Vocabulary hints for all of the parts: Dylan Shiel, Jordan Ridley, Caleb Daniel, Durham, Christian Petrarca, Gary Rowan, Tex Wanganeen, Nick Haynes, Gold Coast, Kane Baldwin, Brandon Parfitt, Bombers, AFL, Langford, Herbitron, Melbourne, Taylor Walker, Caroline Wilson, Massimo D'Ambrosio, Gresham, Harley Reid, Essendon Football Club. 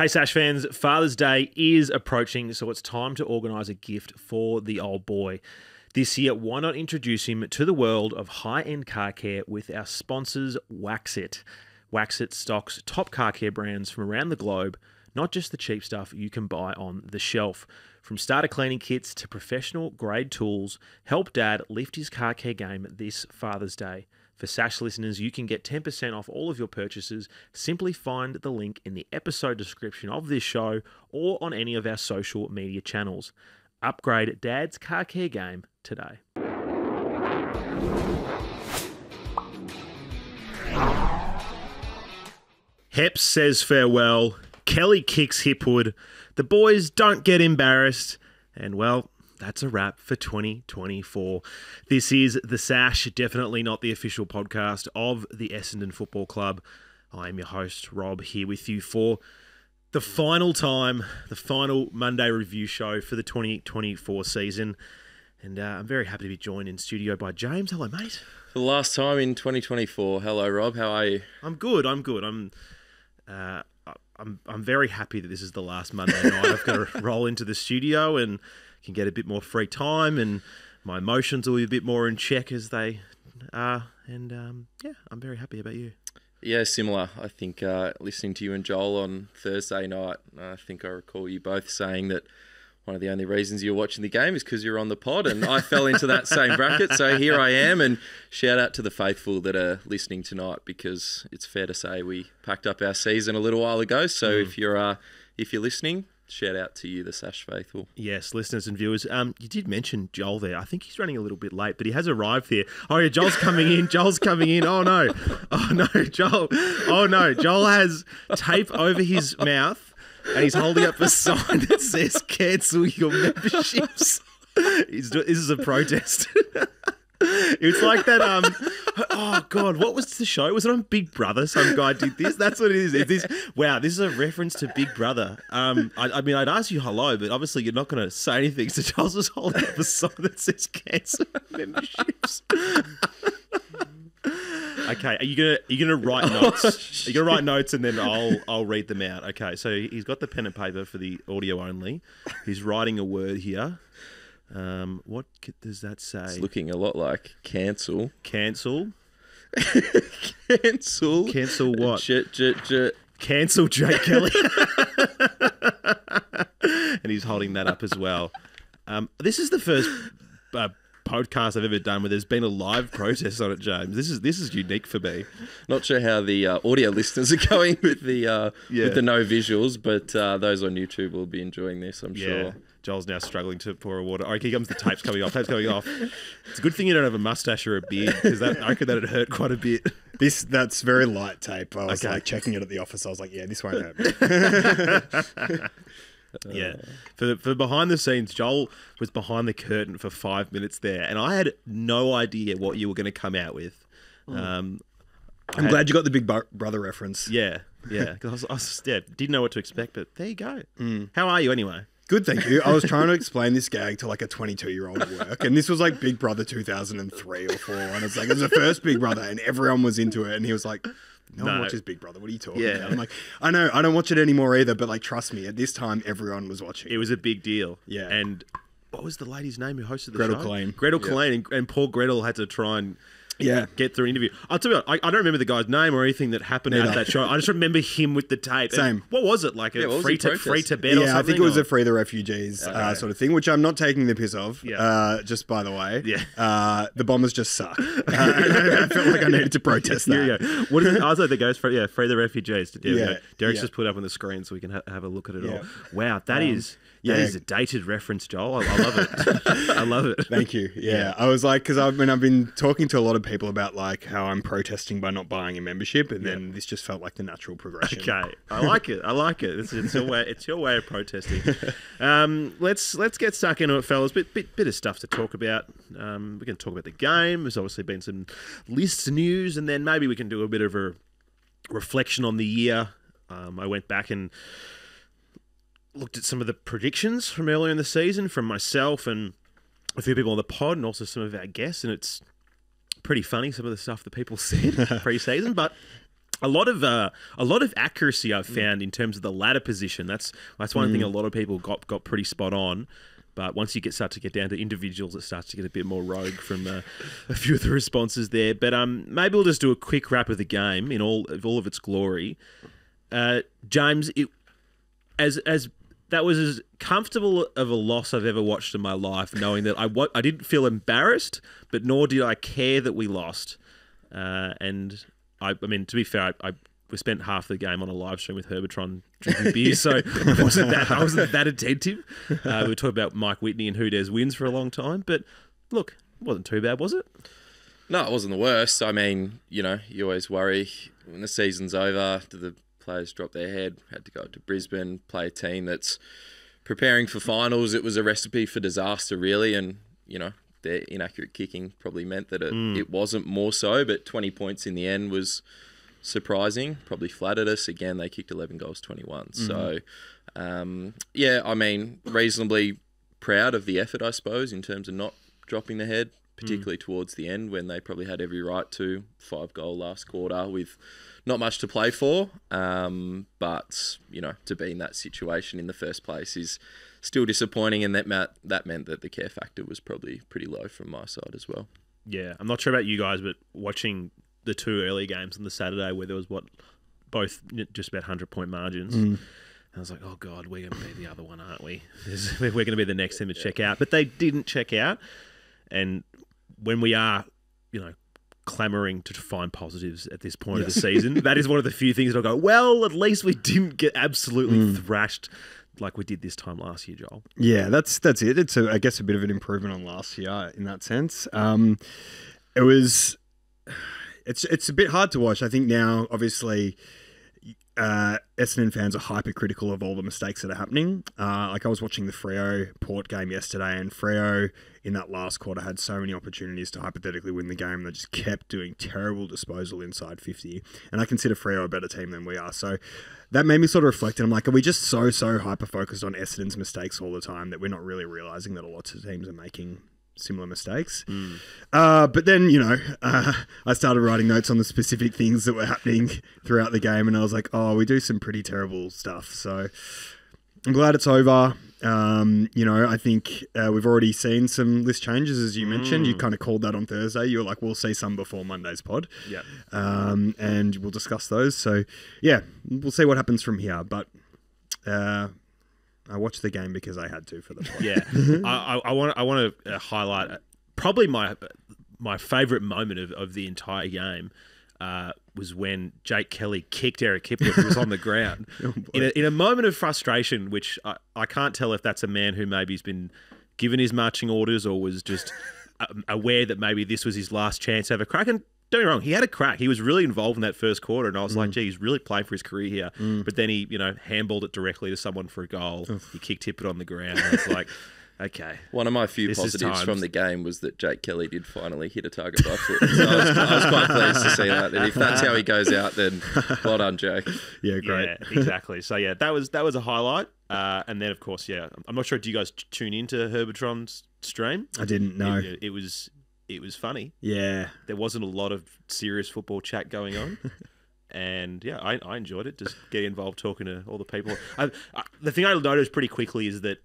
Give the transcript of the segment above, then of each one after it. Hey, Sash fans, Father's Day is approaching, so it's time to organise a gift for the old boy. This year, why not introduce him to the world of high-end car care with our sponsors, Waxit. Waxit stocks top car care brands from around the globe, not just the cheap stuff you can buy on the shelf. From starter cleaning kits to professional-grade tools, help Dad lift his car care game this Father's Day. For Sash listeners, you can get 10% off all of your purchases. Simply find the link in the episode description of this show or on any of our social media channels. Upgrade Dad's car care game today. Hepp says farewell. Kelly kicks Hipwood. The boys don't get embarrassed. And well, that's a wrap for 2024. This is The Sash, definitely not the official podcast of the Essendon Football Club. I am your host, Rob, here with you for the final time, the final Monday review show for the 2024 season. And I'm very happy to be joined in studio by James. Hello, mate. For the last time in 2024. Hello, Rob. How are you? I'm good. I'm good. I'm very happy that this is the last Monday night. I've got to roll into the studio and can get a bit more free time, and my emotions will be a bit more in check as they are. And yeah, I'm very happy about you. Yeah, similar. I think listening to you and Joel on Thursday night, I think I recall you both saying that one of the only reasons you're watching the game is because you're on the pod, and I fell into that same bracket. So here I am, and shout out to the faithful that are listening tonight, because it's fair to say we packed up our season a little while ago. So if you're listening, shout out to you, the Sash faithful. Yes, listeners and viewers. You did mention Joel there. I think he's running a little bit late, but he has arrived there. Oh, yeah, Joel's coming in. Joel's coming in. Oh, no. Oh, no, Joel. Oh, no. Joel has tape over his mouth and he's holding up a sign that says, cancel your memberships. This is a protest. It's like that, oh God, what was the show? Was it on Big Brother? Some guy did this. That's what it is. Wow, this is a reference to Big Brother. I mean, I'd ask you hello, but obviously you're not going to say anything. So Charles was holding up a sign that says cancel memberships. Okay, are you gonna write notes? Are you gonna write notes and then I'll read them out? Okay, so he's got the pen and paper for the audio only. He's writing a word here. What does that say? It's looking a lot like cancel. Cancel. Cancel. Cancel what? Cancel Jake Kelly. And he's holding that up as well. This is the first podcast I've ever done where there's been a live protest on it, James. This is unique for me. Not sure how the audio listeners are going with the no visuals, but those on YouTube will be enjoying this, I'm sure. Joel's now struggling to pour a water. Okay, here comes the tapes coming off. Tapes coming off. It's a good thing you don't have a mustache or a beard, because I reckon that'd hurt quite a bit. That's very light tape. I was like checking it at the office. I was like, yeah, this won't hurt. Yeah. For behind the scenes, Joel was behind the curtain for 5 minutes there, and I had no idea what you were going to come out with. I'm glad you got the Big Brother reference. Yeah, yeah. Because I didn't know what to expect, but there you go. How are you anyway? Good, thank you. I was trying to explain this gag to like a 22-year-old at work, and this was like Big Brother 2003 or 4, and it's like it was the first Big Brother, and everyone was into it, and he was like, no one watches Big Brother. What are you talking about? I'm like, I know, I don't watch it anymore either, but like, trust me, at this time, everyone was watching. It was a big deal. Yeah. And what was the lady's name who hosted the show? Gretel Klain. Gretel Klain, and poor Gretel had to try and get through an interview. I'll tell you what, I don't remember the guy's name or anything that happened at that show. I just remember him with the tape. Same. And what was it? Like a free Tibet or something? Yeah, I think it was a Free the Refugees sort of thing, which I'm not taking the piss of, just by the way. Yeah. The Bombers just suck. I felt like I needed to protest that. Here we go. What is it? I think it goes for, Free the Refugees. Derek's just put up on the screen so we can have a look at it all. Wow, that is... Yeah, that is a dated reference, Joel. I love it. I love it. Thank you. Yeah. I was like, because I've been talking to a lot of people about like how I'm protesting by not buying a membership, and then this just felt like the natural progression. Okay, I like it. I like it. It's your way of protesting. Let's get stuck into it, fellas. Bit of stuff to talk about. We're going to talk about the game. There's obviously been some list news, and then maybe we can do a bit of a reflection on the year. I went back and looked at some of the predictions from earlier in the season from myself and a few people on the pod, and also some of our guests, and it's pretty funny some of the stuff that people said pre-season, but A lot of accuracy I've found in terms of the ladder position. That's one thing a lot of people got pretty spot on. But once you start to get down to individuals, it starts to get a bit more rogue from a few of the responses there. But maybe we'll just do a quick wrap of the game in all of its glory. James, that was as comfortable of a loss I've ever watched in my life, knowing that I didn't feel embarrassed, but nor did I care that we lost. And I mean, to be fair, we spent half the game on a live stream with Herbitron drinking beer, so I wasn't that attentive. We were talking about Mike Whitney and Who Dares Wins for a long time, but look, it wasn't too bad, was it? No, it wasn't the worst. I mean, you know, you always worry when the season's over after the players dropped their head, had to go up to Brisbane, play a team that's preparing for finals. It was a recipe for disaster, really, and, you know, their inaccurate kicking probably meant that it wasn't more so, but 20 points in the end was surprising, probably flattered us. Again, they kicked 11 goals, 21. So, yeah, I mean, reasonably proud of the effort, I suppose, in terms of not dropping the head, particularly towards the end when they probably had every right to. 5-goal last quarter with not much to play for. But, you know, to be in that situation in the first place is still disappointing, and that meant that the care factor was probably pretty low from my side as well. Yeah, I'm not sure about you guys, but watching the two early games on the Saturday where there was both just about 100-point margins. I was like, oh God, we're going to be the other one, aren't we? We're going to be the next team to check out. But they didn't check out. And when we are, you know, clamoring to find positives at this point of the season, that is one of the few things that I'll go, well, at least we didn't get absolutely thrashed like we did this time last year, Joel. Yeah, that's it. It's, I guess, a bit of an improvement on last year in that sense. It was... It's a bit hard to watch. I think now, obviously, Essendon fans are hypercritical of all the mistakes that are happening. Like I was watching the Freo-Port game yesterday, and Freo in that last quarter had so many opportunities to hypothetically win the game. They just kept doing terrible disposal inside 50. And I consider Freo a better team than we are. So that made me sort of reflect. And I'm like, are we just so hyper-focused on Essendon's mistakes all the time that we're not really realising that lots of teams are making similar mistakes? But then, you know, I started writing notes on the specific things that were happening throughout the game, and I was like, oh, we do some pretty terrible stuff. So I'm glad it's over. You know, I think we've already seen some list changes, as you mentioned. You kind of called that on Thursday. You were like, we'll see some before Monday's pod. Yeah. And we'll discuss those. So, yeah, we'll see what happens from here. But I watched the game because I had to for the play. Yeah, I want to highlight probably my favourite moment of the entire game was when Jake Kelly kicked Eric Kipler, who was on the ground, in a moment of frustration, which I can't tell if that's a man who maybe has been given his marching orders or was just aware that maybe this was his last chance to have a crack. And don't get me wrong, he had a crack. He was really involved in that first quarter, and I was like, gee, he's really playing for his career here. But then he, you know, handballed it directly to someone for a goal. Oof. He kicked it on the ground. And I was like, okay. One of my few positives from the game was that Jake Kelly did finally hit a target by foot. So I was quite pleased to see that. And if that's how he goes out, then well done, Jake. Yeah, great. Yeah, exactly. So, yeah, that was a highlight. And then, of course, yeah, I'm not sure, do you guys tune into Herbitron's stream? I didn't, no. It was funny. Yeah. There wasn't a lot of serious football chat going on. And, yeah, I enjoyed it. Just get involved talking to all the people. The thing I noticed pretty quickly is that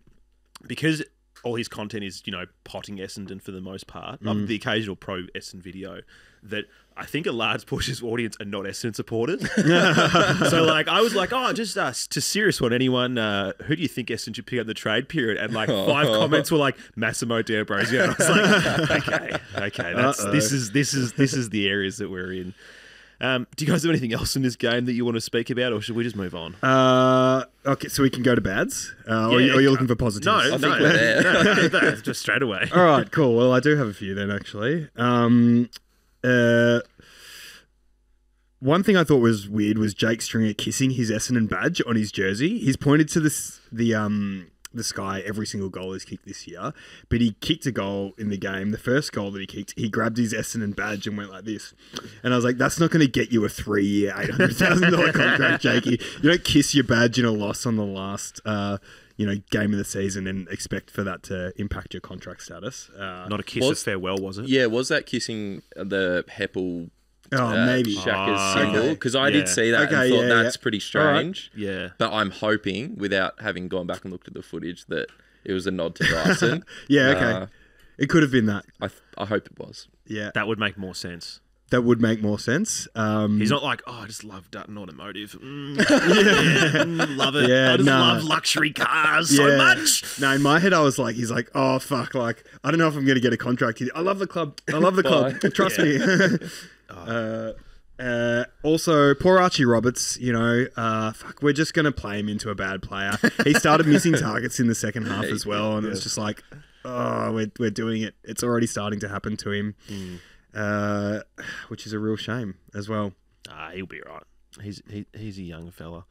because all his content is, you know, potting Essendon for the most part, the occasional pro-Essendon video, that I think a large portion of his audience are not Essendon supporters. So, like, I was like, oh, just to serious one, anyone, who do you think Essendon should pick up the trade period? And, like, five comments were like, Massimo D'Ambrosio. And I was like, okay, this is the areas that we're in. Do you guys have anything else in this game that you want to speak about, or should we just move on? Okay, so we can go to bads? Or are you looking for positives? No, I think we're there. No, just straight away. All right, cool. Well, I do have a few then, actually. One thing I thought was weird was Jake Stringer kissing his Essendon badge on his jersey. He's pointed to the sky every single goal he's kicked this year, but he kicked a goal in the game. The first goal that he kicked, he grabbed his Essendon badge and went like this. And I was like, that's not going to get you a 3-year, $800,000 contract, Jakey. You don't kiss your badge in a loss on the last you know, game of the season and expect for that to impact your contract status. Not a kiss of farewell, was it? Yeah, was that kissing the Heppell maybe Shaka's single, because I did see that and thought that's pretty strange. Right. Yeah, but I'm hoping, without having gone back and looked at the footage, that it was a nod to Dyson. It could have been that. I hope it was. Yeah, that would make more sense. That would make more sense. He's not like, oh, I just love Dutton Automotive. Love it. Yeah, I just love luxury cars so much. No, in my head, I was like, he's like, oh, fuck. Like, I don't know if I'm going to get a contract. I love the club. I love the club. Trust me. Also, poor Archie Roberts, you know, fuck, we're just going to play him into a bad player. He started missing targets in the second half as well, and it was just like, oh, we're doing it. It's already starting to happen to him, which is a real shame as well. He'll be right. He's a young fella.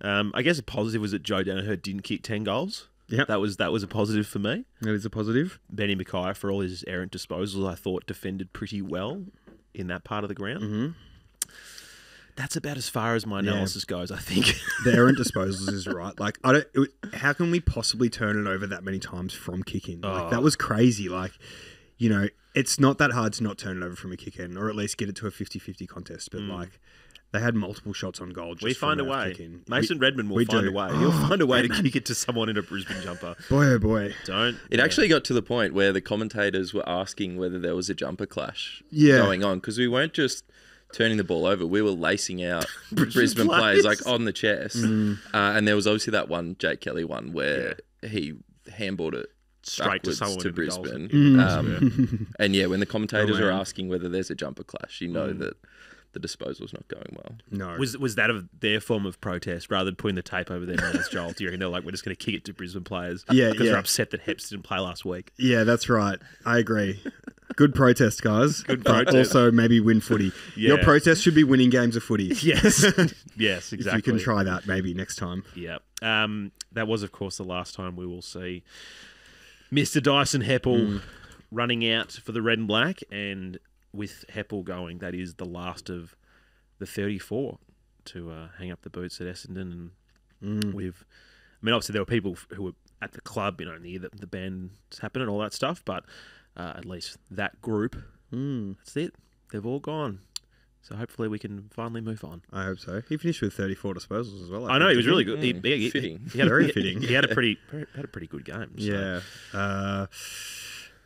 I guess a positive was that Joe Daniher didn't kick 10 goals. Yeah, that was a positive for me. It was a positive. Benny McKay, for all his errant disposals, I thought defended pretty well in that part of the ground. That's about as far as my analysis goes, I think. The errant disposals is right. Like, how can we possibly turn it over that many times from kicking? Like, that was crazy. Like, you know, it's not that hard to not turn it over from a kick in, or at least get it to a 50-50 contest. But like, they had multiple shots on goal. Just we find a way. Mason Redman will find a way. He'll find a way to kick it to someone in a Brisbane jumper. Boy, oh boy. Don't. It actually got to the point where the commentators were asking whether there was a jumper clash going on, because we weren't just turning the ball over. We were lacing out Brisbane players like on the chest. And there was obviously that one, Jake Kelly one, where he handballed it straight to someone to Brisbane. And yeah, when the commentators are asking whether there's a jumper clash, you know that the disposal's not going well. No. Was that their form of protest, rather than putting the tape over their hands, Joel? Do you reckon they're like, we're just going to kick it to Brisbane players? Yeah, because they're upset that Heps didn't play last week. Yeah, that's right. I agree. Good protest, guys. Good protest. Also, maybe win footy. Your protest should be winning games of footy. Yes. Yes, exactly. If you can try that maybe next time. Yeah. That was, of course, the last time we will see Mr. Dyson Heppell running out for the red and black, and with Heppell going, that is the last of the 34 to hang up the boots at Essendon. And I mean, obviously there were people who were at the club, you know, near the band's happened and all that stuff, but at least that group, that's it. They've all gone. So hopefully we can finally move on. I hope so. He finished with 34 disposals as well. I know, he was really good. Fitting. He had very fitting. He had a pretty good game. So. Yeah.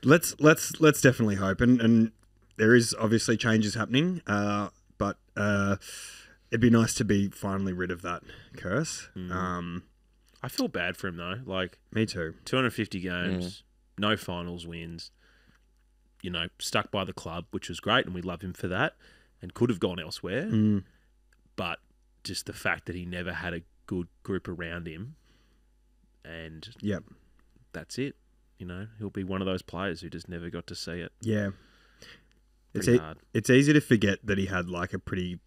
Let's definitely hope and. There is obviously changes happening, but it'd be nice to be finally rid of that curse. I feel bad for him though. Like, me too. 250 games, no finals wins. You know, stuck by the club, which was great, and we love him for that. And could have gone elsewhere, but just the fact that he never had a good group around him, and that's it. You know, he'll be one of those players who just never got to see it. Yeah. It's easy to forget that he had like a pretty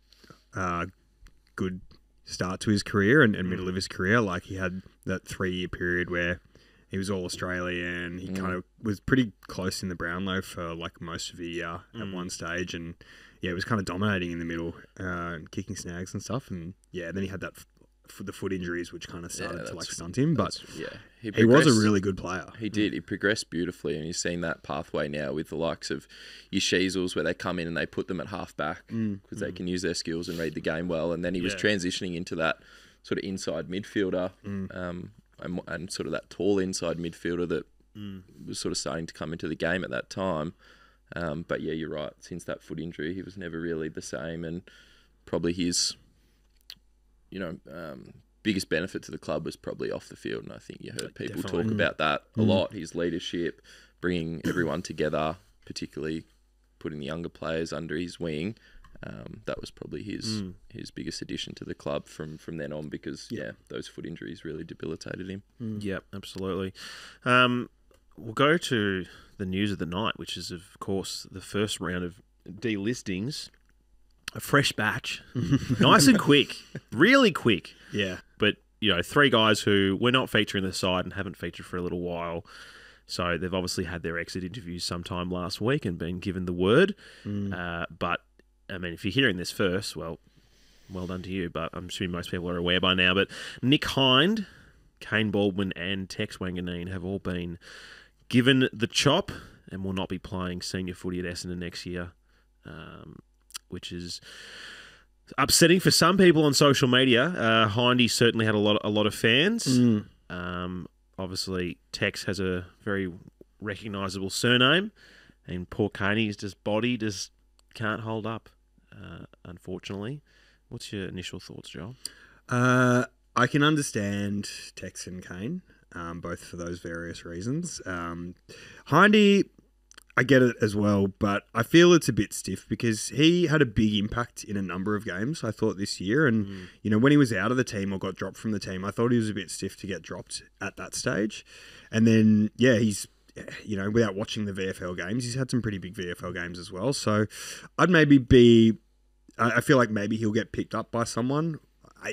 good start to his career and middle of his career. Like, he had that 3-year period where he was all Australian. He kind of was pretty close in the Brownlow for like most of the year at one stage. And yeah, he was kind of dominating in the middle, kicking snags and stuff. And yeah, then he had that the foot injuries, which kind of started to like stunt him. But yeah, he was a really good player. He did. He progressed beautifully, and you've seen that pathway now with the likes of your Sheezels, where they come in and they put them at halfback because they can use their skills and read the game well. And then he was transitioning into that sort of inside midfielder and sort of that tall inside midfielder that was sort of starting to come into the game at that time. But yeah, you're right. Since that foot injury, he was never really the same, and probably his... you know, biggest benefit to the club was probably off the field. And I think you heard people talk about that a lot. His leadership, bringing everyone together, particularly putting the younger players under his wing. That was probably his biggest addition to the club from then on, because, yeah, those foot injuries really debilitated him. Yeah, absolutely. We'll go to the news of the night, which is, of course, the first round of delistings. A fresh batch. Nice and quick. Really quick. Yeah. But, you know, 3 guys who were not featuring the side and haven't featured for a little while. So they've obviously had their exit interviews sometime last week and been given the word. But, I mean, if you're hearing this first, well done to you. But I'm assuming most people are aware by now. But Nick Hind, Kane Baldwin and Tex Wanganeen have all been given the chop and will not be playing senior footy at Essendon next year. which is upsetting for some people on social media. Hindy certainly had a lot of fans. Mm. Obviously, Tex has a very recognisable surname, and poor Kaney's body just can't hold up, unfortunately. What's your initial thoughts, Joel? I can understand Tex and Kane, both for those various reasons. Hindy, I get it as well, but I feel it's a bit stiff because he had a big impact in a number of games, I thought, this year. And, you know, when he was out of the team or got dropped from the team, I thought he was a bit stiff to get dropped at that stage. And then, yeah, he's, you know, without watching the VFL games, he's had some pretty big VFL games as well. So I'd maybe be, I feel like maybe he'll get picked up by someone.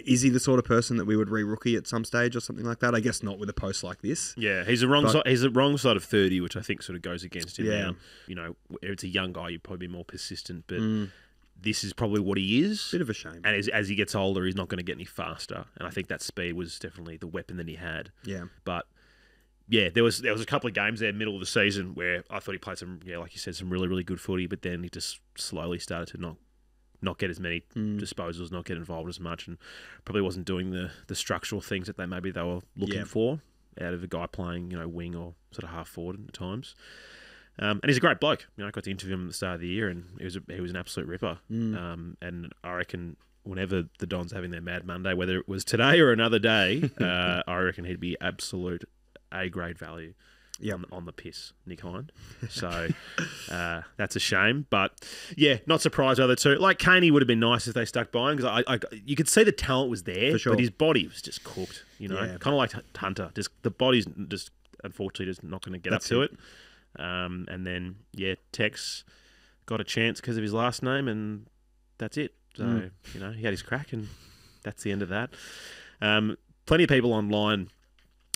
Is he the sort of person that we would re-rookie at some stage or something like that? I guess not with a post like this. Yeah, he's the wrong side of 30, which I think sort of goes against him. Yeah. Now. You know, if it's a young guy, you'd probably be more persistent, but this is probably what he is. Bit of a shame. And as he gets older, he's not going to get any faster. And I think that speed was definitely the weapon that he had. Yeah. But yeah, there was a couple of games there middle of the season where I thought he played some, yeah, like you said, some really, really good footy, but then he just slowly started to not get as many disposals, not get involved as much, and probably wasn't doing the structural things that maybe they were looking for out of a guy playing, you know, wing or sort of half forward at times. And he's a great bloke. You know, I got to interview him at the start of the year, and he was an absolute ripper. And I reckon whenever the Don's having their Mad Monday, whether it was today or another day, I reckon he'd be absolute A-grade value on the piss, Nick Hind. So that's a shame. But, yeah, not surprised either two. Like, Kaney would have been nice if they stuck by him because you could see the talent was there, but his body was just cooked, you know, kind of like Hunter. Just the body's just, unfortunately, just not going to get up to it. And then, yeah, Tex got a chance because of his last name, and that's it. So, you know, he had his crack, and that's the end of that. Plenty of people online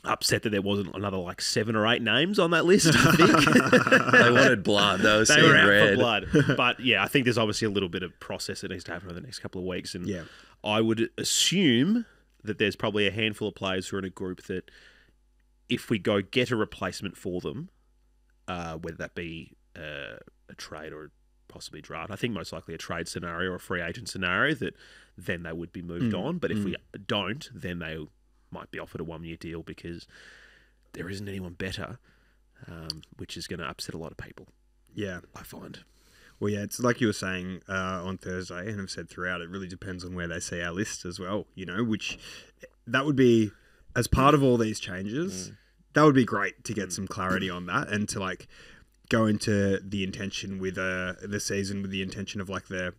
upset that there wasn't another like 7 or 8 names on that list, I think. They wanted blood. They were out for blood. But yeah, I think there's obviously a little bit of process that needs to happen over the next couple of weeks. And I would assume that there's probably a handful of players who are in a group that if we go get a replacement for them, whether that be a trade or possibly draft, I think most likely a trade scenario or a free agent scenario, that then they would be moved on. But if we don't, then they might be offered a 1-year deal because there isn't anyone better, which is going to upset a lot of people. Yeah. I find. Well, yeah, it's like you were saying on Thursday, and I've said throughout, it really depends on where they see our list as well, you know, which that would be, as part of all these changes, that would be great to get some clarity on that and to like go into the intention with the season with the intention of like the,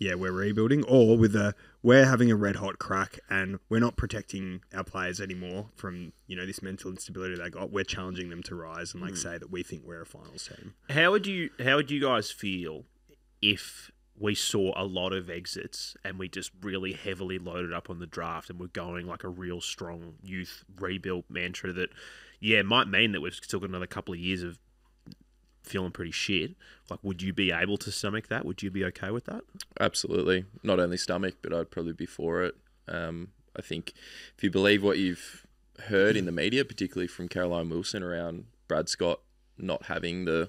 yeah, we're rebuilding, or with we're having a red hot crack and we're not protecting our players anymore from, you know, this mental instability they got. We're challenging them to rise and like say that we think we're a finals team. How would you guys feel if we saw a lot of exits and we just really heavily loaded up on the draft and we're going like a real strong youth rebuild mantra that, yeah, might mean that we've still got another couple of years of feeling pretty shit? Like, would you be able to stomach that? Would you be okay with that? Absolutely. Not only stomach, but I'd probably be for it. I think if you believe what you've heard in the media, particularly from Caroline Wilson around Brad Scott not having the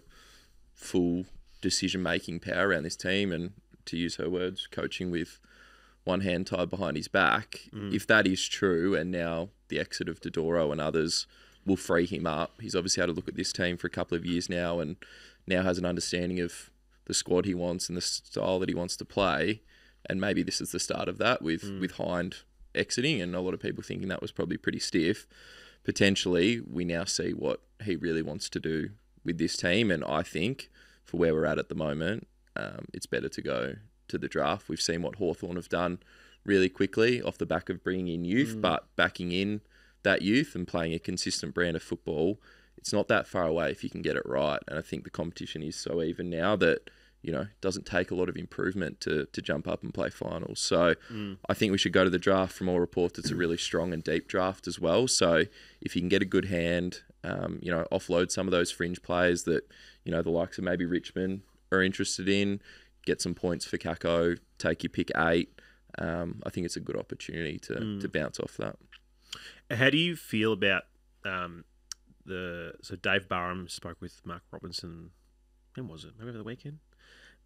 full decision-making power around this team and, to use her words, coaching with one hand tied behind his back, if that is true, and now the exit of Dodoro and others will free him up. He's obviously had a look at this team for a couple of years now and now has an understanding of the squad he wants and the style that he wants to play. And maybe this is the start of that with Hind exiting and a lot of people thinking that was probably pretty stiff. Potentially, we now see what he really wants to do with this team. And I think for where we're at the moment, it's better to go to the draft. We've seen what Hawthorn have done really quickly off the back of bringing in youth, but backing in that youth and playing a consistent brand of football, it's not that far away if you can get it right. And I think the competition is so even now that, you know, it doesn't take a lot of improvement to jump up and play finals. So I think we should go to the draft. From all reports, it's a really strong and deep draft as well. So if you can get a good hand, you know, offload some of those fringe players that, you know, the likes of maybe Richmond are interested in, get some points for Kako, take your pick 8. I think it's a good opportunity to bounce off that. How do you feel about so Dave Barham spoke with Mark Robinson, when was it? Maybe over the weekend?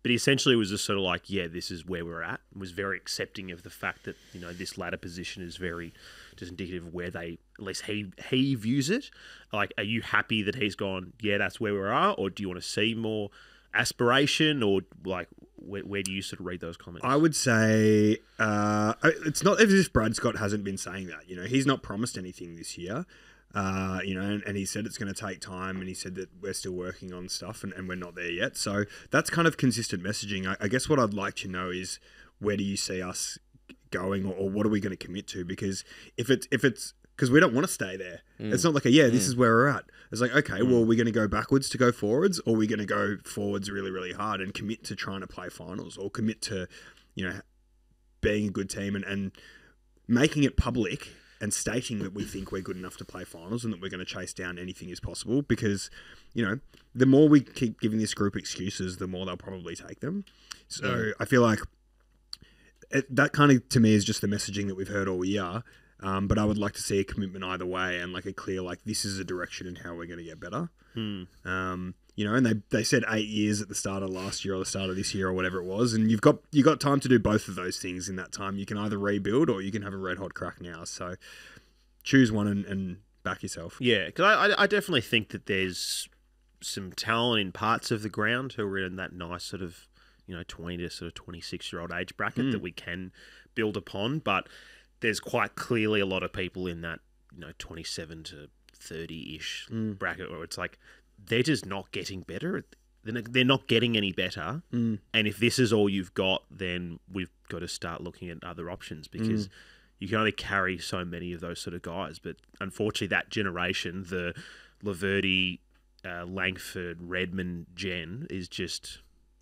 But he essentially was just sort of like, yeah, this is where we're at. And was very accepting of the fact that, you know, this ladder position is very just indicative of where they, at least he views it. Like, are you happy that he's gone, yeah, that's where we are? Or do you want to see more aspiration? Or like, where do you sort of read those comments? I would say it's not as if Brad Scott hasn't been saying that. You know, he's not promised anything this year. You know, and he said it's going to take time, and he said that we're still working on stuff, and we're not there yet. So that's kind of consistent messaging. I guess what I'd like to know is, where do you see us going, or what are we going to commit to? Because if it's because we don't want to stay there. It's not like a, yeah, this is where we're at. It's like, okay, well, are we going to go backwards to go forwards, or are we going to go forwards really, really hard and commit to trying to play finals, or commit to, you know, being a good team and making it public and stating that we think we're good enough to play finals and that we're going to chase down anything is possible? Because, you know, the more we keep giving this group excuses, the more they'll probably take them. So I feel like that kind of, to me, is just the messaging that we've heard all year. But I would like to see a commitment either way, and like a clear, like, this is a direction and how we're going to get better. You know, and they said 8 years at the start of last year or the start of this year or whatever it was, and you've got time to do both of those things in that time. You can either rebuild or you can have a red hot crack now. So choose one and back yourself. Yeah, because I definitely think that there's some talent in parts of the ground who are in that nice sort of, you know, 20 to sort of 26-year-old age bracket that we can build upon, but there's quite clearly a lot of people in that, you know, 27 to 30-ish bracket where it's like, they're just not getting better. They're not getting any better. And if this is all you've got, then we've got to start looking at other options, because you can only carry so many of those sort of guys. But unfortunately, that generation, the Laverde, Langford, Redmond gen, is just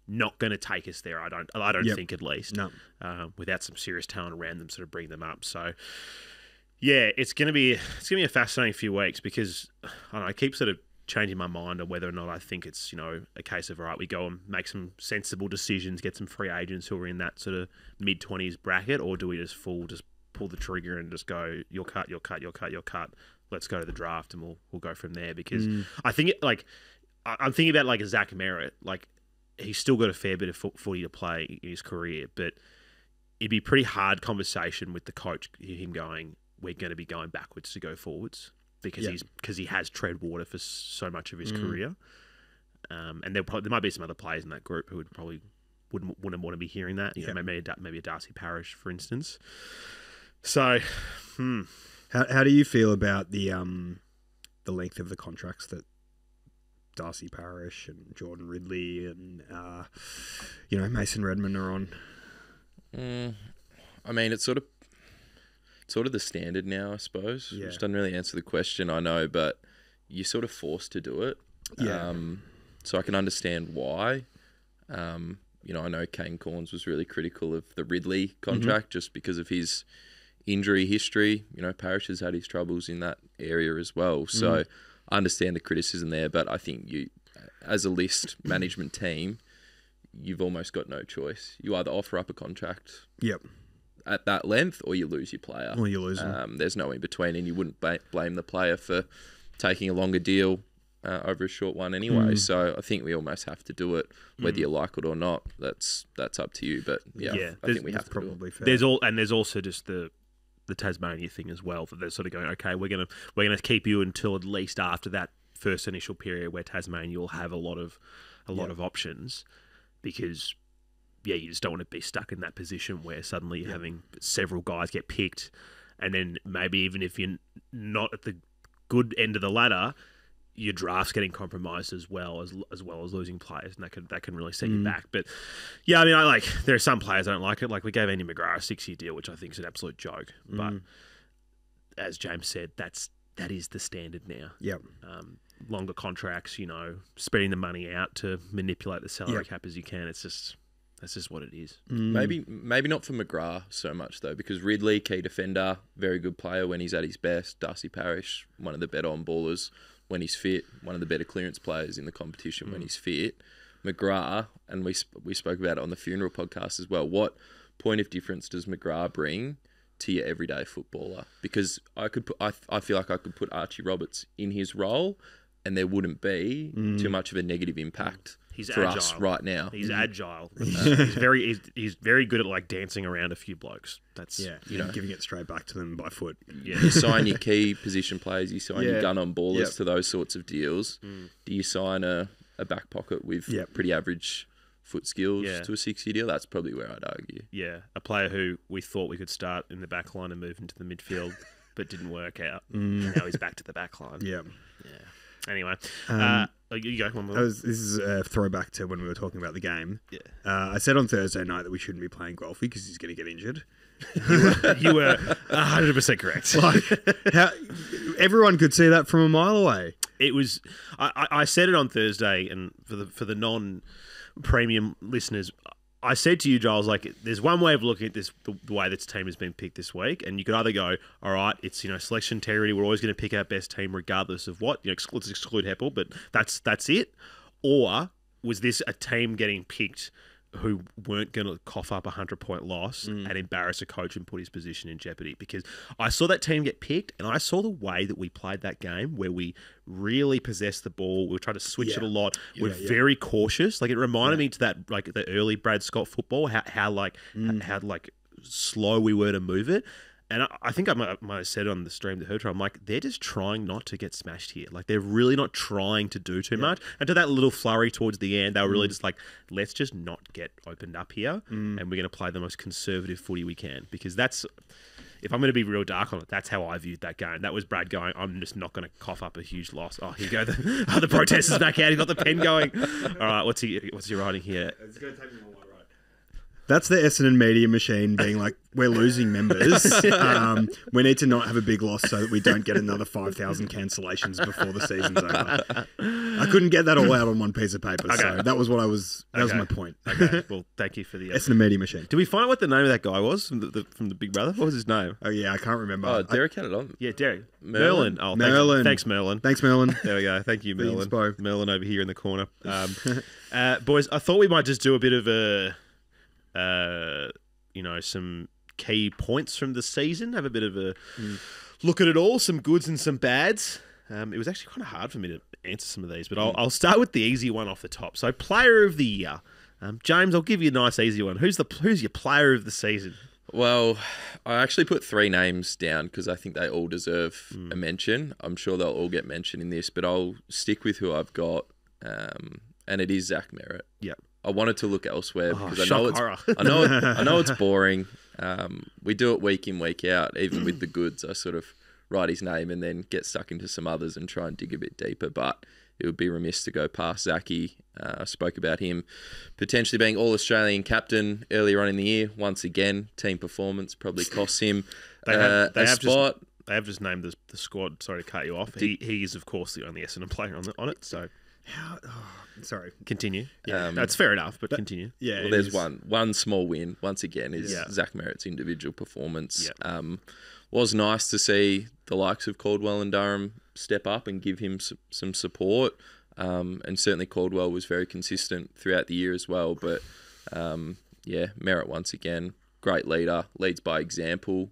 not going to take us there, I don't think, at least. No. Without some serious talent around them sort of bring them up. So yeah, it's going to be a fascinating few weeks, because I keep sort of changing my mind on whether or not I think it's, you know, a case of, all right, we go and make some sensible decisions, get some free agents who are in that sort of mid-20s bracket, or do we just pull the trigger and just go, you're cut, let's go to the draft and we'll go from there? Because I think, like, I'm thinking about, like, Zach Merritt. Like, he's still got a fair bit of footy to play in his career, but it'd be a pretty hard conversation with the coach, him going, we're going to be going backwards to go forwards, because he has tread water for so much of his career. And there might be some other players in that group who would probably wouldn't want to be hearing that. You know, maybe a Darcy Parrish, for instance. So, How do you feel about the length of the contracts that Darcy Parrish and Jordan Ridley and you know, Mason Redman are on? I mean, it's sort of the standard now, I suppose, which doesn't really answer the question, I know, but you're sort of forced to do it. So I can understand why. You know, I know Kane Corns was really critical of the Ridley contract just because of his injury history. You know, Parrish has had his troubles in that area as well. So I understand the criticism there, but I think you, as a list management team, you've almost got no choice. You either offer up a contract at that length, or you lose your player. Or you lose him. There's no in between, and you wouldn't blame the player for taking a longer deal over a short one anyway. So I think we almost have to do it, whether you like it or not. That's up to you. But yeah I think we have to probably do it. There's also just the Tasmania thing as well. That they're sort of going, okay, we're gonna keep you until at least after that first initial period where Tasmania will have a lot of options, because you just don't want to be stuck in that position where suddenly you're having several guys get picked, and then maybe even if you're not at the good end of the ladder, your draft's getting compromised as well as losing players, and that can really set you back. But yeah, I mean, there are some players I don't like it. Like, we gave Andy McGrath a 6-year deal, which I think is an absolute joke. But as James said, that is the standard now. Longer contracts, you know, spreading the money out to manipulate the salary cap as you can. That's just what it is. Maybe not for McGrath so much, though, because Ridley, key defender, very good player when he's at his best. Darcy Parrish, one of the better on-ballers when he's fit, one of the better clearance players in the competition when he's fit. McGrath, and we spoke about it on the funeral podcast as well, what point of difference does McGrath bring to your everyday footballer? Because I feel like I could put Archie Roberts in his role, and there wouldn't be too much of a negative impact He's for agile. Us right now. He's agile. He's very good at like dancing around a few blokes. That's giving it straight back to them by foot. Yeah. You sign your key position players. You sign your gun on ballers to those sorts of deals. Mm. Do you sign a back pocket with pretty average foot skills to a 6-year deal? That's probably where I'd argue. Yeah, a player who we thought we could start in the back line and move into the midfield, but didn't work out. Mm. Now he's back to the back line. Yeah. Yeah. Anyway, you go. One more. This is a throwback to when we were talking about the game. Yeah. I said on Thursday night that we shouldn't be playing Guelphy because he's going to get injured. You were 100% correct. Like, everyone could see that from a mile away. It was. I said it on Thursday, and for the non-premium listeners, I said to you, Giles, like, there's one way of looking at this, the way this team has been picked this week, and you could either go, all right, it's, selection integrity, we're always going to pick our best team regardless of what, let's exclude Heppell, but that's it. Or was this a team getting picked who weren't going to cough up a 100-point loss and embarrass a coach and put his position in jeopardy? Because I saw that team get picked, and I saw the way that we played that game where we really possessed the ball. We were trying to switch it a lot. We're very cautious. Like, it reminded me to that, like, the early Brad Scott football, how slow we were to move it. And I think I might have said on the stream to Herbitron, I'm like, they're just trying not to get smashed here. Like, they're really not trying to do too much. And to that little flurry towards the end, they were really just like, let's just not get opened up here. Mm. And we're going to play the most conservative footy we can. Because that's, if I'm going to be real dark on it, that's how I viewed that game. That was Brad going, I'm just not going to cough up a huge loss. Oh, here you go. The protesters back out. He got the pen going. All right, what's he writing here? It's going to take me a while. That's the Essendon media machine being like, we're losing members. We need to not have a big loss so that we don't get another 5,000 cancellations before the season's over. I couldn't get that all out on one piece of paper. Okay. So that was what I was. That was my point. Okay. Well, thank you for the Essendon media machine. Did we find out what the name of that guy was from the Big Brother? What was his name? Oh yeah, I can't remember. Oh, Derek had it on. Yeah, Derek Merlin. Oh, Merlin. Thanks, Merlin. Thanks, Merlin. There we go. Thank you, Merlin. Merlin over here in the corner. Boys, I thought we might just do a bit of a. Some key points from the season. Have a bit of a look at it all. Some goods and some bads. It was actually kind of hard for me to answer some of these, but I'll start with the easy one off the top. So, player of the year, James. I'll give you a nice easy one. Who's your player of the season? Well, I actually put three names down because I think they all deserve a mention. I'm sure they'll all get mentioned in this, but I'll stick with who I've got, and it is Zach Merritt. Yep. I wanted to look elsewhere because I know it's boring. We do it week in, week out. Even with the goods, I sort of write his name and then get stuck into some others and try and dig a bit deeper. But it would be remiss to go past Zachy. I spoke about him potentially being All-Australian captain earlier on in the year. Once again, team performance probably costs him a spot. They have just named the squad. Sorry to cut you off. He is, of course, the only Essendon player on it, so... Sorry. Continue. Yeah, that's fair enough, but continue. Yeah. Well, there's one small win once again is Zach Merritt's individual performance. Yeah. Was nice to see the likes of Caldwell and Durham step up and give him some support. And certainly Caldwell was very consistent throughout the year as well. But Merritt once again, great leader, leads by example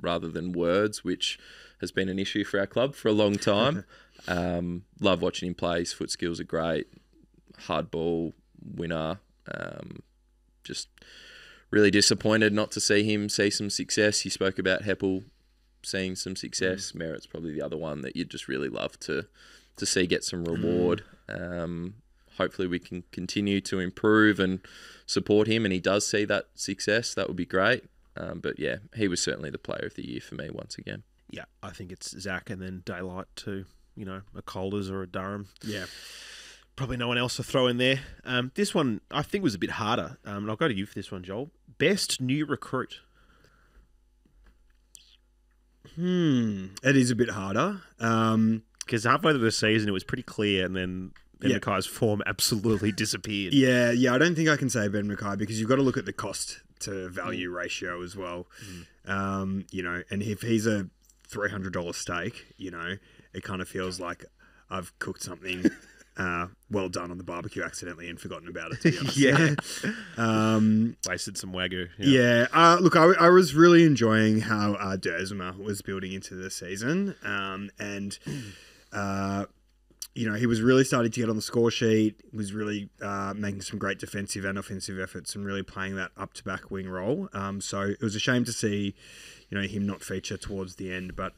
rather than words, which has been an issue for our club for a long time. Love watching him play. His foot skills are great. Hard ball winner. Just really disappointed not to see him see some success. You spoke about Heppell seeing some success. Merritt's probably the other one that you'd just really love to see get some reward. Hopefully we can continue to improve and support him, and he does see that success. That would be great. He was certainly the player of the year for me once again. Yeah, I think it's Zach and then Daylight too. A Colders or a Durham. Yeah. Probably no one else to throw in there. This one, I think, was a bit harder. And I'll go to you for this one, Joel. Best new recruit. It is a bit harder. Because halfway through the season, it was pretty clear. And then Ben McKay's form absolutely disappeared. Yeah. I don't think I can say Ben McKay because you've got to look at the cost to value ratio as well. And if he's a $300 stake, it kind of feels like I've cooked something well done on the barbecue accidentally and forgotten about it, to be honest. Wasted some Wagyu. Yeah. I was really enjoying how Derzma was building into the season. you know, he was really starting to get on the score sheet, was really making some great defensive and offensive efforts and really playing that up-to-back wing role. So it was a shame to see, you know, him not feature towards the end. But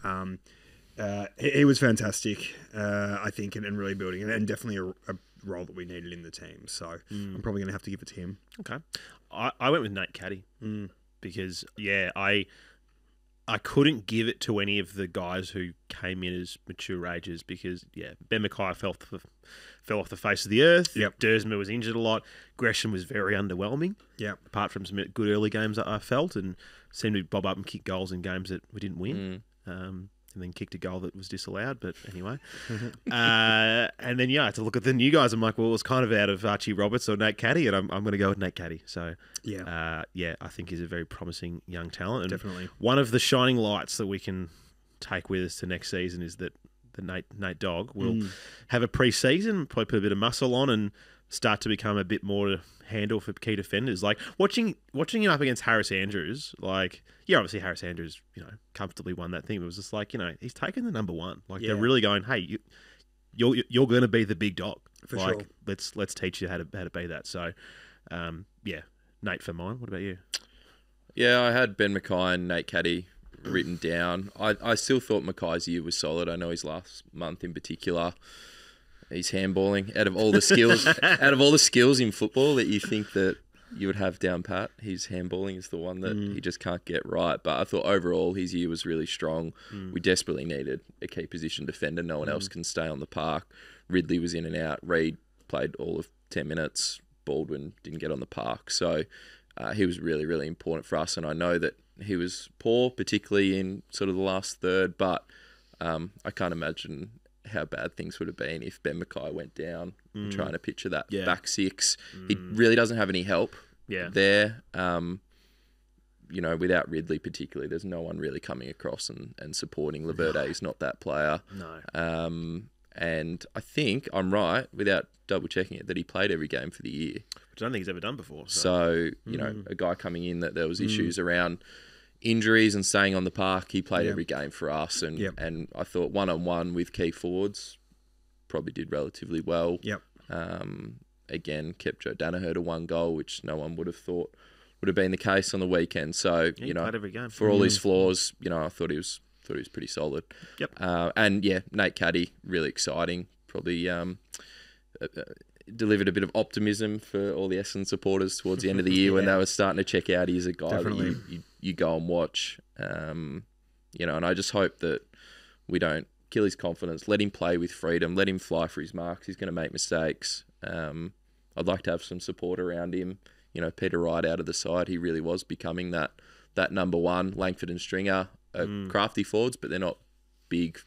he was fantastic, I think, and really building. And definitely a role that we needed in the team. So I'm probably going to have to give it to him. Okay. I went with Nate Caddy because, yeah, I couldn't give it to any of the guys who came in as mature ages because, yeah, Ben McKay fell off the face of the earth. Yep. Dersma was injured a lot. Gresham was very underwhelming. Yeah. Apart from some good early games that I felt and seemed to bob up and kick goals in games that we didn't win. And then kicked a goal that was disallowed, but anyway. And then, yeah, to look at the new guys, I'm like, well, it was kind of out of Archie Roberts or Nate Caddy, and I'm going to go with Nate Caddy. So, yeah, I think he's a very promising young talent. And definitely. One of the shining lights that we can take with us to next season is that the Nate Dog will have a pre-season, probably put a bit of muscle on and start to become a bit more to handle for key defenders. Like, watching him up against Harris Andrews, like, yeah, obviously Harris Andrews, you know, comfortably won that thing. But it was just like, you know, he's taken the number one. Like, they're really going, hey, you're going to be the big dog. For like, sure. Let's teach you how to be that. So, yeah, Nate for mine. What about you? Yeah, I had Ben McKay and Nate Caddy written down. I still thought McKay's year was solid. I know his last month in particular. He's handballing out of all the skills in football that you think that you would have down pat. His handballing is the one that he just can't get right. But I thought overall his year was really strong. We desperately needed a key position defender. No one else can stay on the park. Ridley was in and out. Reid played all of 10 minutes. Baldwin didn't get on the park. So he was really, really important for us. And I know that he was poor, particularly in sort of the last third. But I can't imagine how bad things would have been if Ben McKay went down. I'm trying to picture that back six. He really doesn't have any help there. You know, without Ridley particularly, there's no one really coming across and supporting. Laverde is not that player. No. And I think I'm right, without double-checking it, that he played every game for the year. Which I don't think he's ever done before. So you know, a guy coming in that there was issues around injuries and staying on the park, he played every game for us, and I thought one-on-one with key forwards probably did relatively well. Again, kept Joe Daniher to one goal, which no one would have thought would have been the case on the weekend. So you know, every game. For all his flaws, you know, I thought he was pretty solid. And yeah, Nate Caddy, really exciting. Probably delivered a bit of optimism for all the Essendon supporters towards the end of the year when they were starting to check out. He's a guy that you go and watch, you know, and I just hope that we don't kill his confidence. Let him play with freedom. Let him fly for his marks. He's going to make mistakes. I'd like to have some support around him. You know, Peter Wright out of the side. He really was becoming that number one. Langford and Stringer are crafty forwards, but they're not big,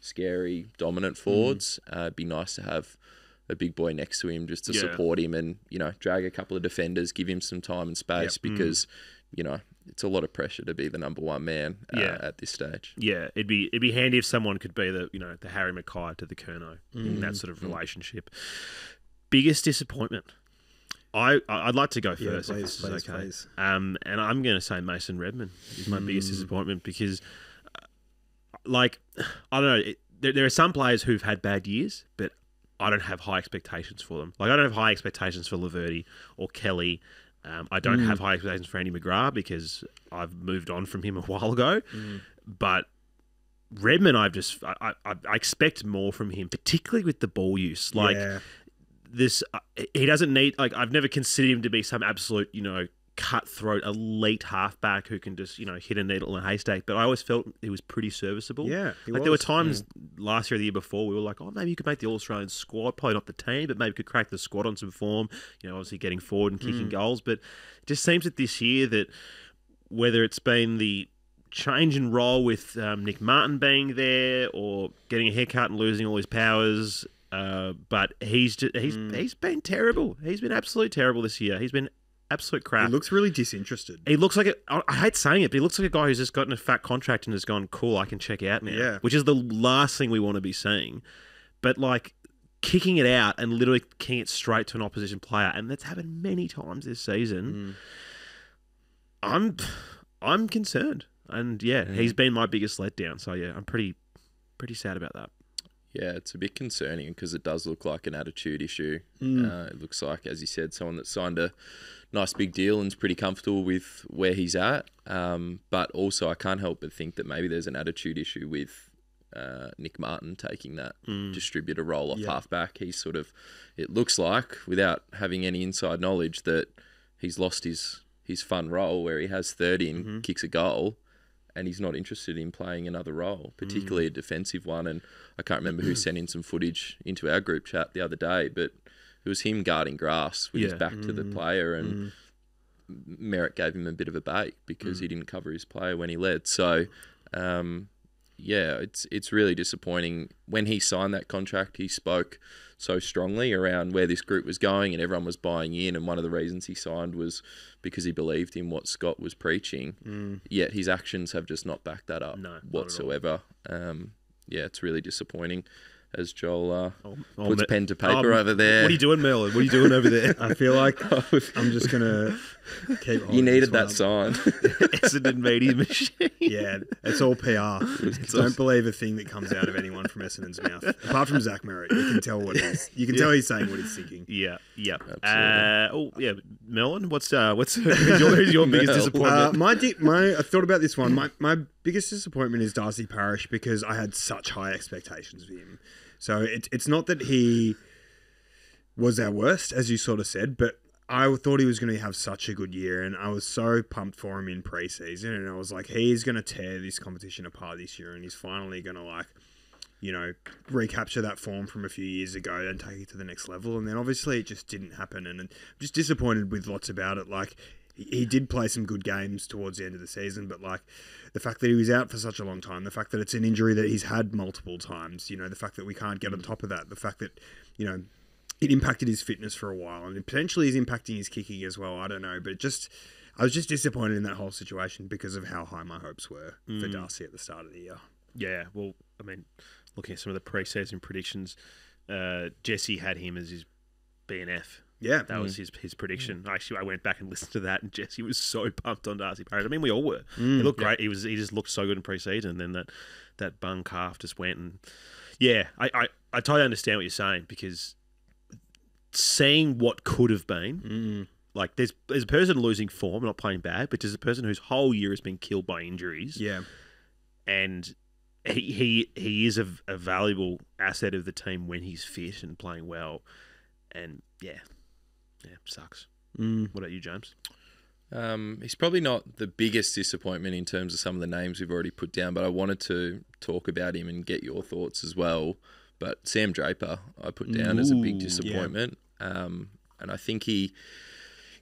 scary, dominant forwards. It'd be nice to have a big boy next to him just to support him and, you know, drag a couple of defenders, give him some time and space because, you know, it's a lot of pressure to be the number one man at this stage. Yeah, it'd be handy if someone could be the, you know, the Harry Mackay to the Curnow in that sort of relationship. Biggest disappointment. I'd like to go first. Yeah, please, please. And I'm going to say Mason Redman is my biggest disappointment because, like, I don't know, there are some players who've had bad years, but I don't have high expectations for them. Like, I don't have high expectations for Laverde or Kelly. I don't have high expectations for Andy McGrath because I've moved on from him a while ago. But Redman, I expect more from him, particularly with the ball use. Like, he doesn't need... Like, I've never considered him to be some absolute, you know, cutthroat elite halfback who can just, you know, hit a needle in a haystack, but I always felt he was pretty serviceable. There were times last year or the year before we were like, oh, maybe you could make the All-Australian squad, probably not the team, but maybe could crack the squad on some form, you know, obviously getting forward and kicking goals. But it just seems that this year that whether it's been the change in role with Nick Martin being there or getting a haircut and losing all his powers, but he's been terrible. He's been absolutely terrible this year. He's been absolute crap. He looks really disinterested. He looks like I hate saying it, but he looks like a guy who's just gotten a fat contract and has gone, cool, I can check out now. Yeah. Which is the last thing we want to be seeing. But like kicking it out and literally kicking it straight to an opposition player, and that's happened many times this season. I'm concerned. And yeah, he's been my biggest letdown. So yeah, I'm pretty sad about that. Yeah, it's a bit concerning because it does look like an attitude issue. It looks like, as you said, someone that signed a nice big deal and is pretty comfortable with where he's at. But also I can't help but think that maybe there's an attitude issue with Nick Martin taking that distributor role off halfback. He's sort of, it looks like, without having any inside knowledge, that he's lost his fun role where he has 30 and kicks a goal. And he's not interested in playing another role, particularly a defensive one. And I can't remember who sent in some footage into our group chat the other day, but it was him guarding grass with his back to the player, and Merritt gave him a bit of a bait because he didn't cover his player when he led. So, yeah, it's really disappointing. When he signed that contract, he spoke so strongly around where this group was going and everyone was buying in, and one of the reasons he signed was because he believed in what Scott was preaching, yet his actions have just not backed that up whatsoever. Yeah, it's really disappointing as Joel puts pen to paper over there. What are you doing, Merlin? What are you doing over there? I feel like I'm just going to keep on. You needed that sign. Essendon media machine. Yeah, it's all PR. Don't believe a thing that comes out of anyone from Essendon's mouth. Apart from Zach Merritt, you can tell what he's, you can tell he's saying what he's thinking. Yeah, yeah. Oh, yeah, Merlin, who's your biggest disappointment? I thought about this one. My biggest disappointment is Darcy Parrish, because I had such high expectations for him. So it's not that he was our worst, as you sort of said, but I thought he was going to have such a good year, and I was so pumped for him in preseason, and I was like, he's going to tear this competition apart this year, and he's finally going to, like, you know, recapture that form from a few years ago and take it to the next level. And then obviously it just didn't happen, and I'm just disappointed with lots about it. Like, he did play some good games towards the end of the season, but like the fact that he was out for such a long time, the fact that it's an injury that he's had multiple times, you know, the fact that we can't get on top of that, the fact that, you know, it impacted his fitness for a while, and it potentially is impacting his kicking as well. I don't know, but I was just disappointed in that whole situation because of how high my hopes were for Darcy at the start of the year. Yeah, well, I mean, looking at some of the preseason predictions, Jesse had him as his BNF. Yeah. That was his prediction. Actually, I went back and listened to that, and Jesse was so pumped on Darcy Parrish. I mean, we all were. He looked great. He just looked so good in preseason, and then that bung calf just went. And yeah, I totally understand what you're saying, because seeing what could have been, like there's a person losing form, not playing bad, but there's a person whose whole year has been killed by injuries. Yeah. And he is a valuable asset of the team when he's fit and playing well. And yeah. Yeah, sucks. What about you, James? He's probably not the biggest disappointment in terms of some of the names we've already put down, but I wanted to talk about him and get your thoughts as well. But Sam Draper, I put down as a big disappointment. Yeah. And I think he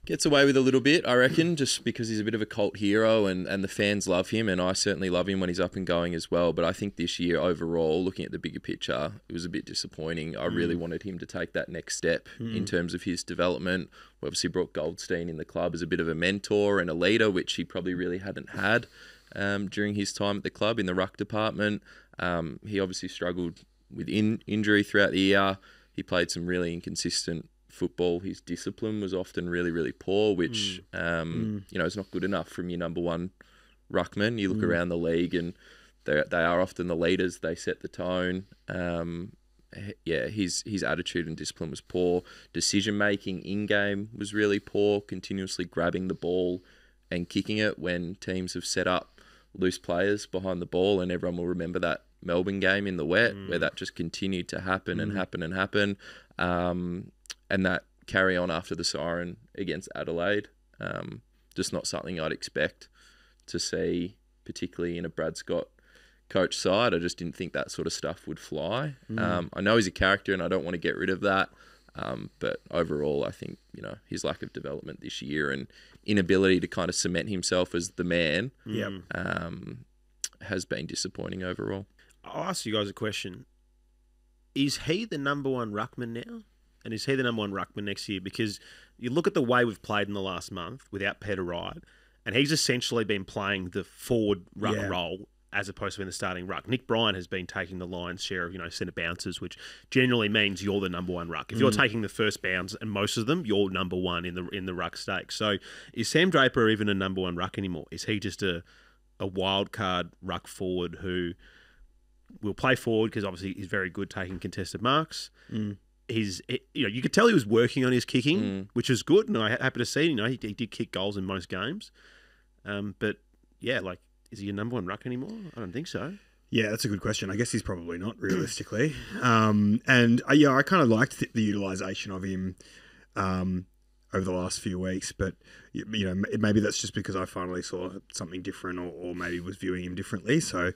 gets away with a little bit, I reckon, just because he's a bit of a cult hero, and the fans love him, and I certainly love him when he's up and going as well. But I think this year overall, looking at the bigger picture, it was a bit disappointing. I really wanted him to take that next step in terms of his development. We obviously brought Goldstein in the club as a bit of a mentor and a leader, which he probably really hadn't had during his time at the club in the ruck department. He obviously struggled with injury throughout the year. He played some really inconsistent football. His discipline was often really, really poor, which, you know, is not good enough from your number one ruckman. You look around the league, and they are often the leaders. They set the tone. Yeah, his attitude and discipline was poor. Decision-making in-game was really poor, continuously grabbing the ball and kicking it when teams have set up loose players behind the ball, and everyone will remember that Melbourne game in the wet where that just continued to happen and happen and happen. And that carry on after the siren against Adelaide, just not something I'd expect to see, particularly in a Brad Scott coach side. I just didn't think that sort of stuff would fly. I know he's a character, and I don't want to get rid of that. But overall, I think, you know, his lack of development this year and inability to kind of cement himself as the man has been disappointing overall. I'll ask you guys a question. Is he the number one ruckman now? And is he the number one ruckman next year? Because you look at the way we've played in the last month without Peter Wright, and he's essentially been playing the forward ruck role as opposed to being the starting ruck. Nick Bryan has been taking the lion's share of, you know, centre bounces, which generally means you're the number one ruck. If you're taking the first bounce, and most of them, you're number one in the ruck stakes. So is Sam Draper even a number one ruck anymore? Is he just a wild card ruck forward who will play forward because obviously he's very good taking contested marks. Mm. You could tell he was working on his kicking, which is good, and I happy to see. He did kick goals in most games, but yeah, like, is he your number one ruck anymore? I don't think so. Yeah, that's a good question. I guess he's probably not, realistically. I kind of liked the utilisation of him over the last few weeks, but maybe that's just because I finally saw something different, or maybe was viewing him differently. So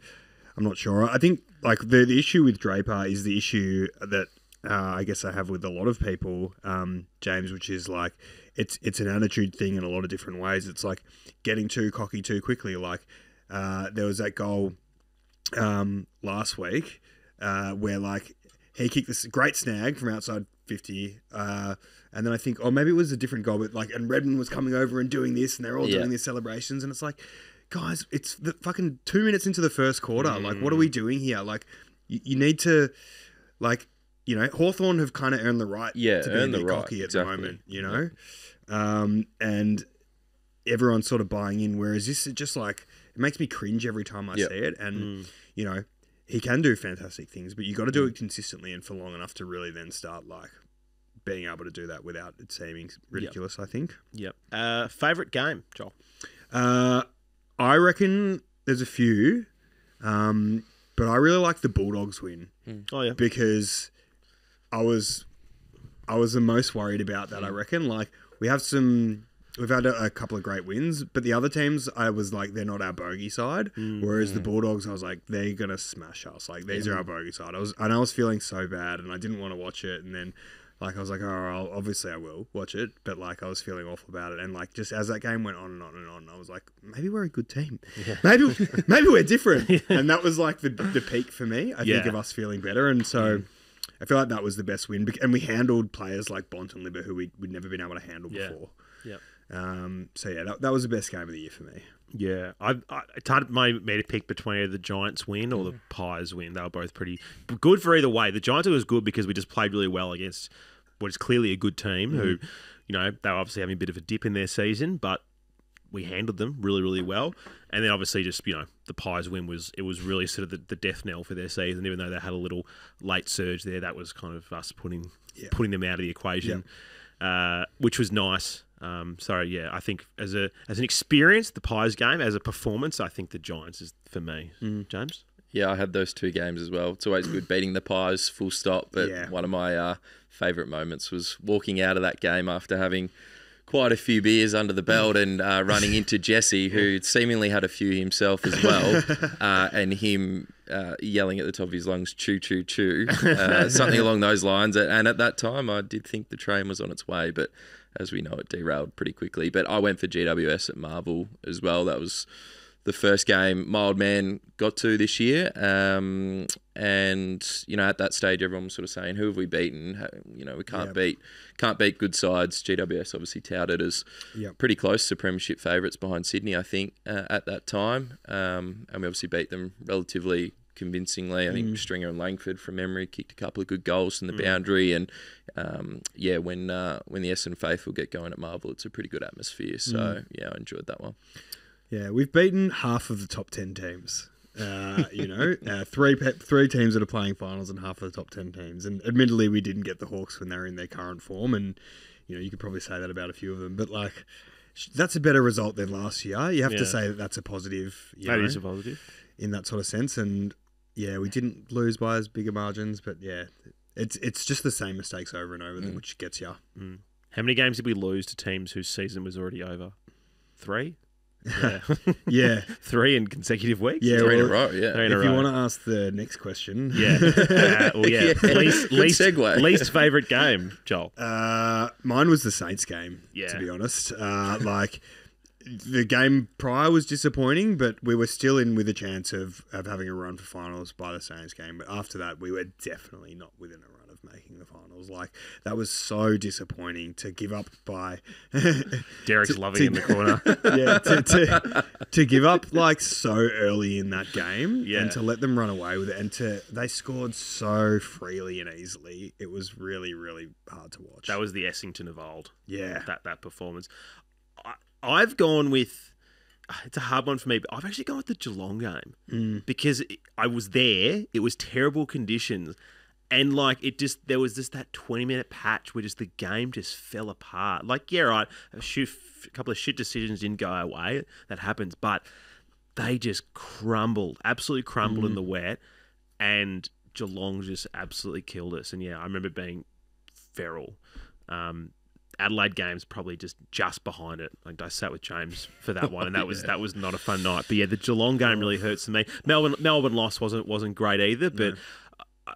I'm not sure. I think like the issue with Draper is the issue that I guess I have with a lot of people, James, which is like it's an attitude thing in a lot of different ways. It's like getting too cocky too quickly. Like there was that goal last week where like he kicked this great snag from outside 50, and then I think, oh, maybe it was a different goal, but like, and Redman was coming over and doing this, and they're all doing these celebrations, and it's like, guys, it's the fucking 2 minutes into the first quarter. Like, what are we doing here? Like, you need to, like, Hawthorn have kind of earned the right to be the cocky at the moment, and everyone's sort of buying in, whereas this is just like, it makes me cringe every time I see it. And, he can do fantastic things, but you got to do it consistently and for long enough to really then start, like, being able to do that without it seeming ridiculous, I think. Yep. Favourite game, Joel? I reckon there's a few, but I really like the Bulldogs win. Oh, yeah. Because I was the most worried about that, I reckon. Like, we've had a couple of great wins, but the other teams, I was like, they're not our bogey side. Whereas the Bulldogs, I was like, they're going to smash us. Like, these are our bogey side. I was feeling so bad, and I didn't want to watch it. And then, like, I was like, oh, obviously I will watch it. But, like, I was feeling awful about it. And, like, just as that game went on and on and on, I was like, maybe we're a good team. Yeah. Maybe we're different. And that was, like, the peak for me, I think, of us feeling better. And so... I feel like that was the best win. And we handled players like Bont and Libba who we'd never been able to handle before. Yeah. So, yeah, that was the best game of the year for me. Yeah. It's hard for me to pick between the Giants win or the Pies win. They were both pretty good for either way. The Giants was good because we just played really well against what is clearly a good team who, they were obviously having a bit of a dip in their season, but we handled them really, really well. And then obviously just, the Pies win was really sort of the death knell for their season, even though they had a little late surge there. That was kind of us putting them out of the equation, which was nice. I think as an experience, the Pies game, as a performance, I think the Giants is for me. James? Yeah, I had those two games as well. It's always good beating the Pies, full stop. But one of my favourite moments was walking out of that game after having... quite a few beers under the belt and running into Jesse, who seemingly had a few himself as well, and him yelling at the top of his lungs, choo, choo, choo, something along those lines. And at that time, I did think the train was on its way, but as we know, it derailed pretty quickly. But I went for GWS at Marvel as well. That was the first game my old man got to this year. And, at that stage, everyone was sort of saying, who have we beaten? We can't beat good sides. GWS obviously touted as pretty close to premiership favourites behind Sydney, I think, at that time. And we obviously beat them relatively convincingly. I think Stringer and Langford, from memory, kicked a couple of good goals from the boundary. And, when the Essendon faithful get going at Marvel, it's a pretty good atmosphere. So, I enjoyed that one. Yeah, we've beaten half of the top 10 teams, three teams that are playing finals and half of the top 10 teams. And admittedly, we didn't get the Hawks when they were in their current form. And, you could probably say that about a few of them. But, like, that's a better result than last year. You have to say that that's a positive. That is a positive. In that sort of sense. And, yeah, we didn't lose by as big a margins. But, yeah, it's just the same mistakes over and over, which gets you. How many games did we lose to teams whose season was already over? 3? Yeah. Three in consecutive weeks. Yeah, Three in a row. If you want to ask the next question. Least favourite game, Joel. Mine was the Saints game, to be honest. Like, the game prior was disappointing, but we were still in with a chance of having a run for finals by the Saints game. But after that, we were definitely not within a run making the finals. Like, that was so disappointing to give up by Derek's loving in the corner. Yeah, to give up like so early in that game and to let them run away with it, and they scored so freely and easily. It was really, really hard to watch. That was the Essington of old. Yeah. That performance. I've gone with It's a hard one for me, but I've actually gone with the Geelong game because I was there. It was terrible conditions. And, like, it just, there was just that 20-minute patch where just the game just fell apart. Like, yeah, right, a couple of shit decisions didn't go away. That happens. But they just crumbled, absolutely crumbled in the wet. And Geelong just absolutely killed us. And, yeah, I remember being feral. Adelaide game's probably just behind it. Like, I sat with James for that one, and that was that was not a fun night. But, yeah, the Geelong game really hurts to me. Melbourne loss wasn't great either, but... No.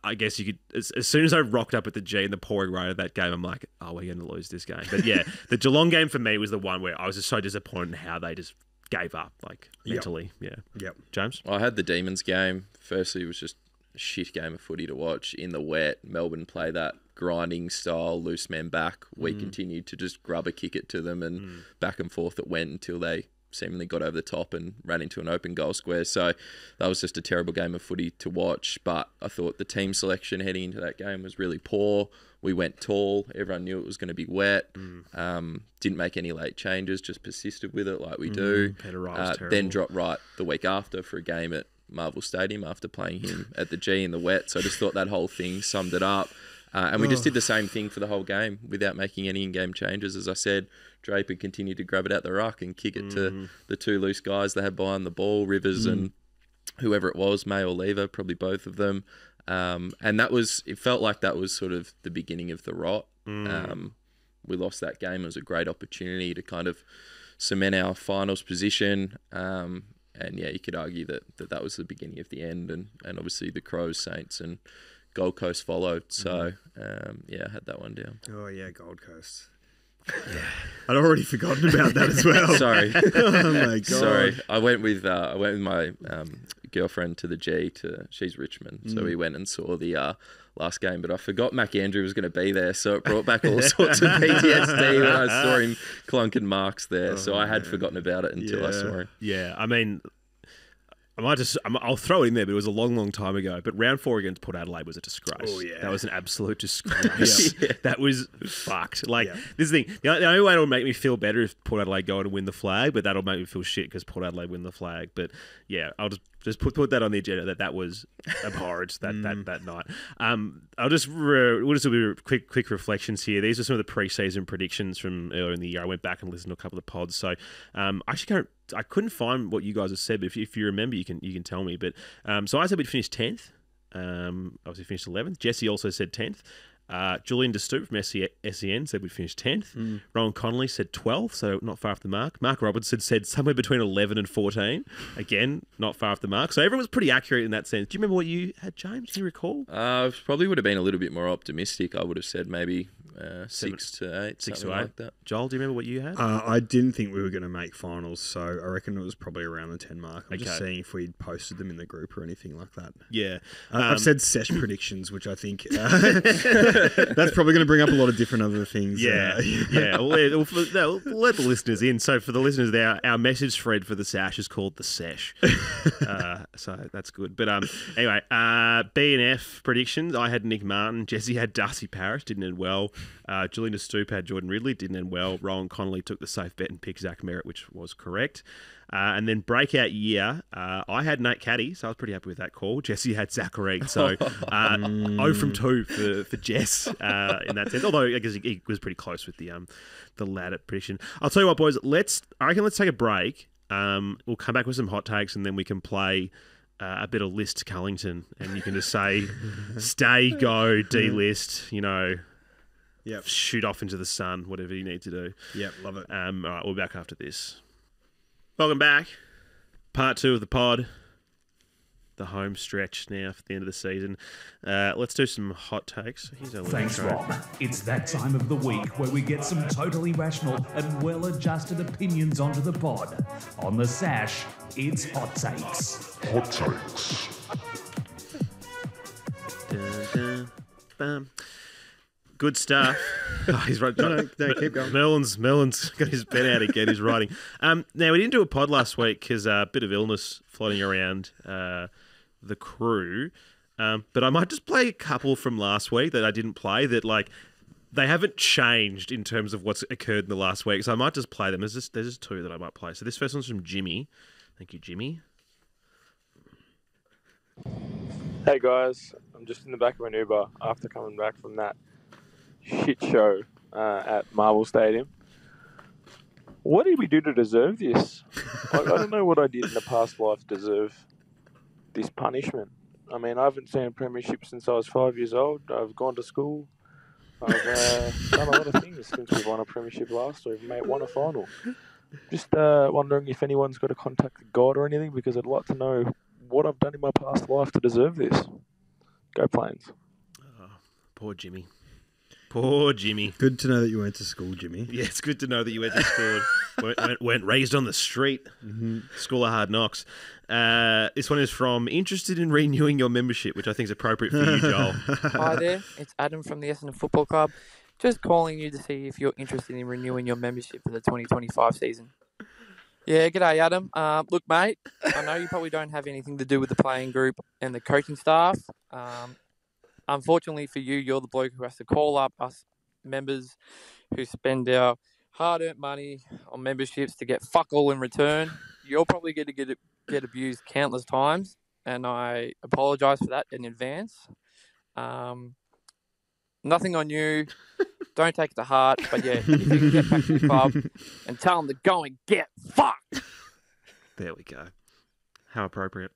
I guess you could, as soon as I rocked up at the G and the pouring rain of that game, I'm like, oh, we're going to lose this game. But yeah, the Geelong game for me was the one where I was just so disappointed in how they just gave up, like mentally. Yep. James? I had the Demons game. Firstly, it was just a shit game of footy to watch in the wet. Melbourne play that grinding style, loose men back. We continued to just grubber kick it to them, and back and forth it went until they seemingly got over the top and ran into an open goal square. So that was just a terrible game of footy to watch. But I thought the team selection heading into that game was really poor. We went tall. Everyone knew it was going to be wet. Didn't make any late changes, just persisted with it like we do. Then dropped Right the week after for a game at Marvel Stadium after playing him at the G in the wet. So I just thought that whole thing summed it up. And we just did the same thing for the whole game without making any in-game changes. As I said, Draper continued to grab it out the ruck and kick it to the two loose guys they had behind the ball, Rivers and whoever it was, May or Lever, probably both of them. And that was, it felt like that was sort of the beginning of the rot. We lost that game. It was a great opportunity to kind of cement our finals position. And yeah, you could argue that was the beginning of the end. And obviously the Crows, Saints and Gold Coast followed. So yeah, I had that one down. Oh yeah, Gold Coast. Yeah. I'd already forgotten about that as well. Sorry. Oh my god. Sorry. I went with my girlfriend to the G. She's Richmond, so we went and saw the last game. But I forgot MacAndrew was going to be there, so it brought back all sorts of PTSD when I saw him clunking marks there. So I had forgotten about it until I saw him. Yeah, I mean, I'll throw it in there, but it was a long, long time ago. But round 4 against Port Adelaide was a disgrace. Oh, yeah. That was an absolute disgrace. That was fucked. Like, this is the thing. The only way it'll make me feel better is if Port Adelaide go on and win the flag, but that'll make me feel shit because Port Adelaide win the flag. But, yeah, I'll just put that on the agenda, that was abhorrent that night. I'll just we'll just do quick reflections here. These are some of the preseason predictions from earlier in the year. I went back and listened to a couple of the pods, so I couldn't find what you guys have said, but if you remember, you can tell me. But so I said we'd finish 10th. Obviously finished 11th. Jesse also said 10th. Julian Destoop from SEN said we'd finish 10th. Rowan Connolly said 12th, so not far off the mark. Mark Robertson said somewhere between 11 and 14. Again, not far off the mark. So everyone was pretty accurate in that sense. Do you remember what you had, James? Do you recall? Probably would have been a little bit more optimistic. I would have said maybe 6 to 8. 6 to 8. Like that. Joel, do you remember what you had? I didn't think we were going to make finals, so I reckon it was probably around the 10 mark. I'm just seeing if we'd posted them in the group or anything like that. Yeah. I've said sesh predictions, which I think... that's probably going to bring up a lot of different other things. Yeah. We'll let the listeners in. So for the listeners there, our message thread for the Sash is called The Sash. So that's good. But anyway, B and F predictions. I had Nick Martin. Jesse had Darcy Parrish. Didn't end well. Julian Stoop had Jordan Ridley. Didn't end well. Rowan Connolly took the safe bet and picked Zach Merritt, which was correct. And then breakout year, I had Nate Caddy, so I was pretty happy with that call. Jesse had Zachary, so 0 from 2 for Jess in that sense. Although I guess he was pretty close with the latter prediction. I'll tell you what, boys. I reckon let's take a break. We'll come back with some hot takes, and then we can play a bit of list Cullington, and you can just say stay, go, delist, you know. Yep. Shoot off into the sun, whatever you need to do. Yep, love it. All right, we'll be back after this. Welcome back. Part 2 of the pod. The home stretch now for the end of the season. Let's do some hot takes. Thanks, Rob. It's that time of the week where we get some totally rational and well-adjusted opinions onto the pod. On the Sash, it's Hot Takes. Hot Takes. Dun, dun, bam. Good stuff. Oh, he's right. No, keep going. Merlin's got his pen out again. He's writing. Now, we didn't do a pod last week because a bit of illness floating around the crew. But I might just play a couple from last week that I didn't play that, like, They haven't changed in terms of what's occurred in the last week, so I might just play them. There's just two that I might play. So this first one's from Jimmy. Thank you, Jimmy. Hey, guys. I'm just in the back of an Uber after coming back from that shit show at Marvel Stadium. What did we do to deserve this? Like, I don't know what I did in the past life to deserve this punishment. I mean, I haven't seen a premiership since I was 5 years old. I've gone to school. I've done a lot of things since we won a premiership last week. Mate, won a final. Just wondering if anyone's got to contact God or anything, because I'd like to know what I've done in my past life to deserve this. Go Plains. Oh, poor Jimmy. Poor Jimmy. Good to know that you went to school, Jimmy. Yeah, it's good to know that you went to school. went raised on the street. Mm-hmm. School of hard knocks. This one is from Interested in Renewing Your Membership, which I think is appropriate for you, Joel. Hi there. It's Adam from the Essendon Football Club. Just calling you to see if you're interested in renewing your membership for the 2025 season. Yeah, g'day, Adam. Look, mate, I know you probably don't have anything to do with the playing group and the coaching staff. Unfortunately for you, you're the bloke who has to call up us members who spend our hard-earned money on memberships to get fuck all in return. You're probably going to get abused countless times, and I apologise for that in advance. Nothing on you. Don't take it to heart. But, yeah, if you can get back to the club and tell them to go and get fucked. There we go. How appropriate.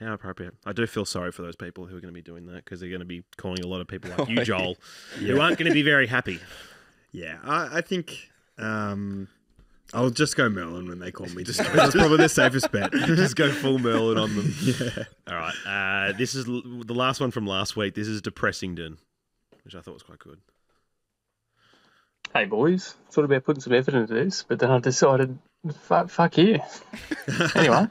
How appropriate. I do feel sorry for those people who are going to be doing that, because they're going to be calling a lot of people like you, Joel, who aren't going to be very happy. Yeah, I think I'll just go Merlin when they call me. Just, that's probably the safest bet. Just go full Merlin on them. Yeah. All right. This is the last one from last week. This is Depressingdon, which I thought was quite good. Hey, boys. Thought about putting some effort into this, but then I decided, fuck you. Anyway.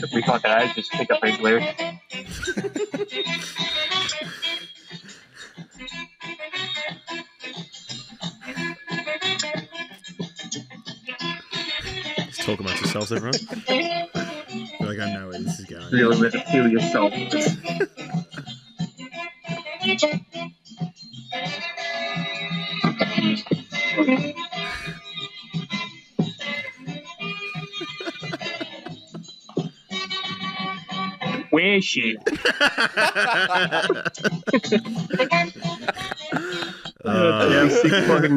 Took me fucking ages just pick up these lyrics. Let's talk amongst yourselves, everyone. Like, I know where this is going. Really let it feel yourself. Where is she?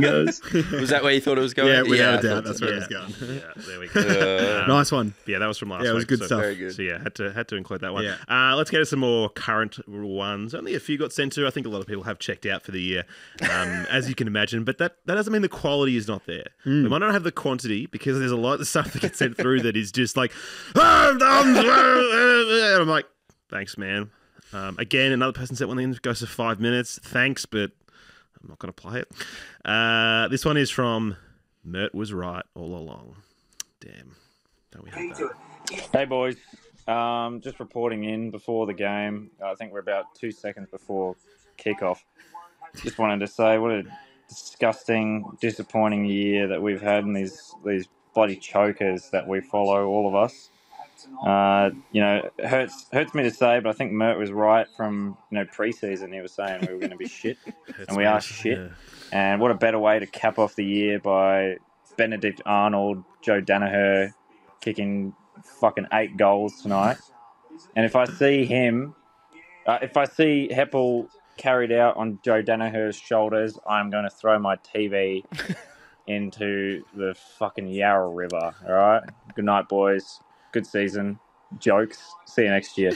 Goes. Was that where you thought it was going? Yeah, without a doubt, that's where it was going. Yeah, there we go. Nice one. Yeah, that was from last week. Yeah, it was good stuff. Very good. So yeah, had to include that one. Yeah. Let's get to some more current ones. Only a few got sent to. I think a lot of people have checked out for the year, as you can imagine. But that doesn't mean the quality is not there. We might not have the quantity, because there's a lot of stuff that gets sent through that is just like, and I'm like, thanks, man. Again, another person sent one in that goes to 5 minutes. Thanks, but I'm not going to play it. This one is from Mert was right all along. Damn. Don't we have that? Hey, boys. Just reporting in before the game. I think we're about 2 seconds before kickoff. Just wanted to say what a disgusting, disappointing year that we've had, and these bloody chokers that we follow, all of us. You know, it hurts me to say, but I think Mert was right from, you know, pre-season. He was saying we were going to be shit, and we are shit. Yeah. And what a better way to cap off the year by Benedict Arnold, Joe Daniher, kicking fucking 8 goals tonight. And if I see him, if I see Heppell carried out on Joe Daniher's shoulders, I'm going to throw my TV into the fucking Yarra River, all right? Good night, boys. Good season. Jokes. See you next year.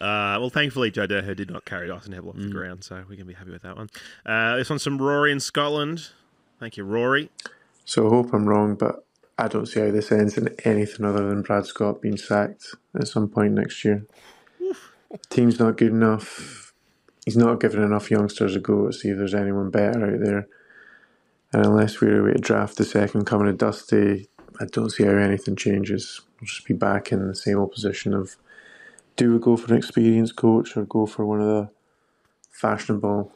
Well, thankfully, Joe Daniher did not carry Dyson Heppell off the ground, so we can be happy with that one. This one's from Rory in Scotland. Thank you, Rory. So I hope I'm wrong, but I don't see how this ends in anything other than Brad Scott being sacked at some point next year. Team's not good enough. He's not giving enough youngsters a go to see if there's anyone better out there. And unless we're away to draft the second coming of Dusty, I don't see how anything changes. We'll just be back in the same old position of, do we go for an experienced coach or go for one of the fashionable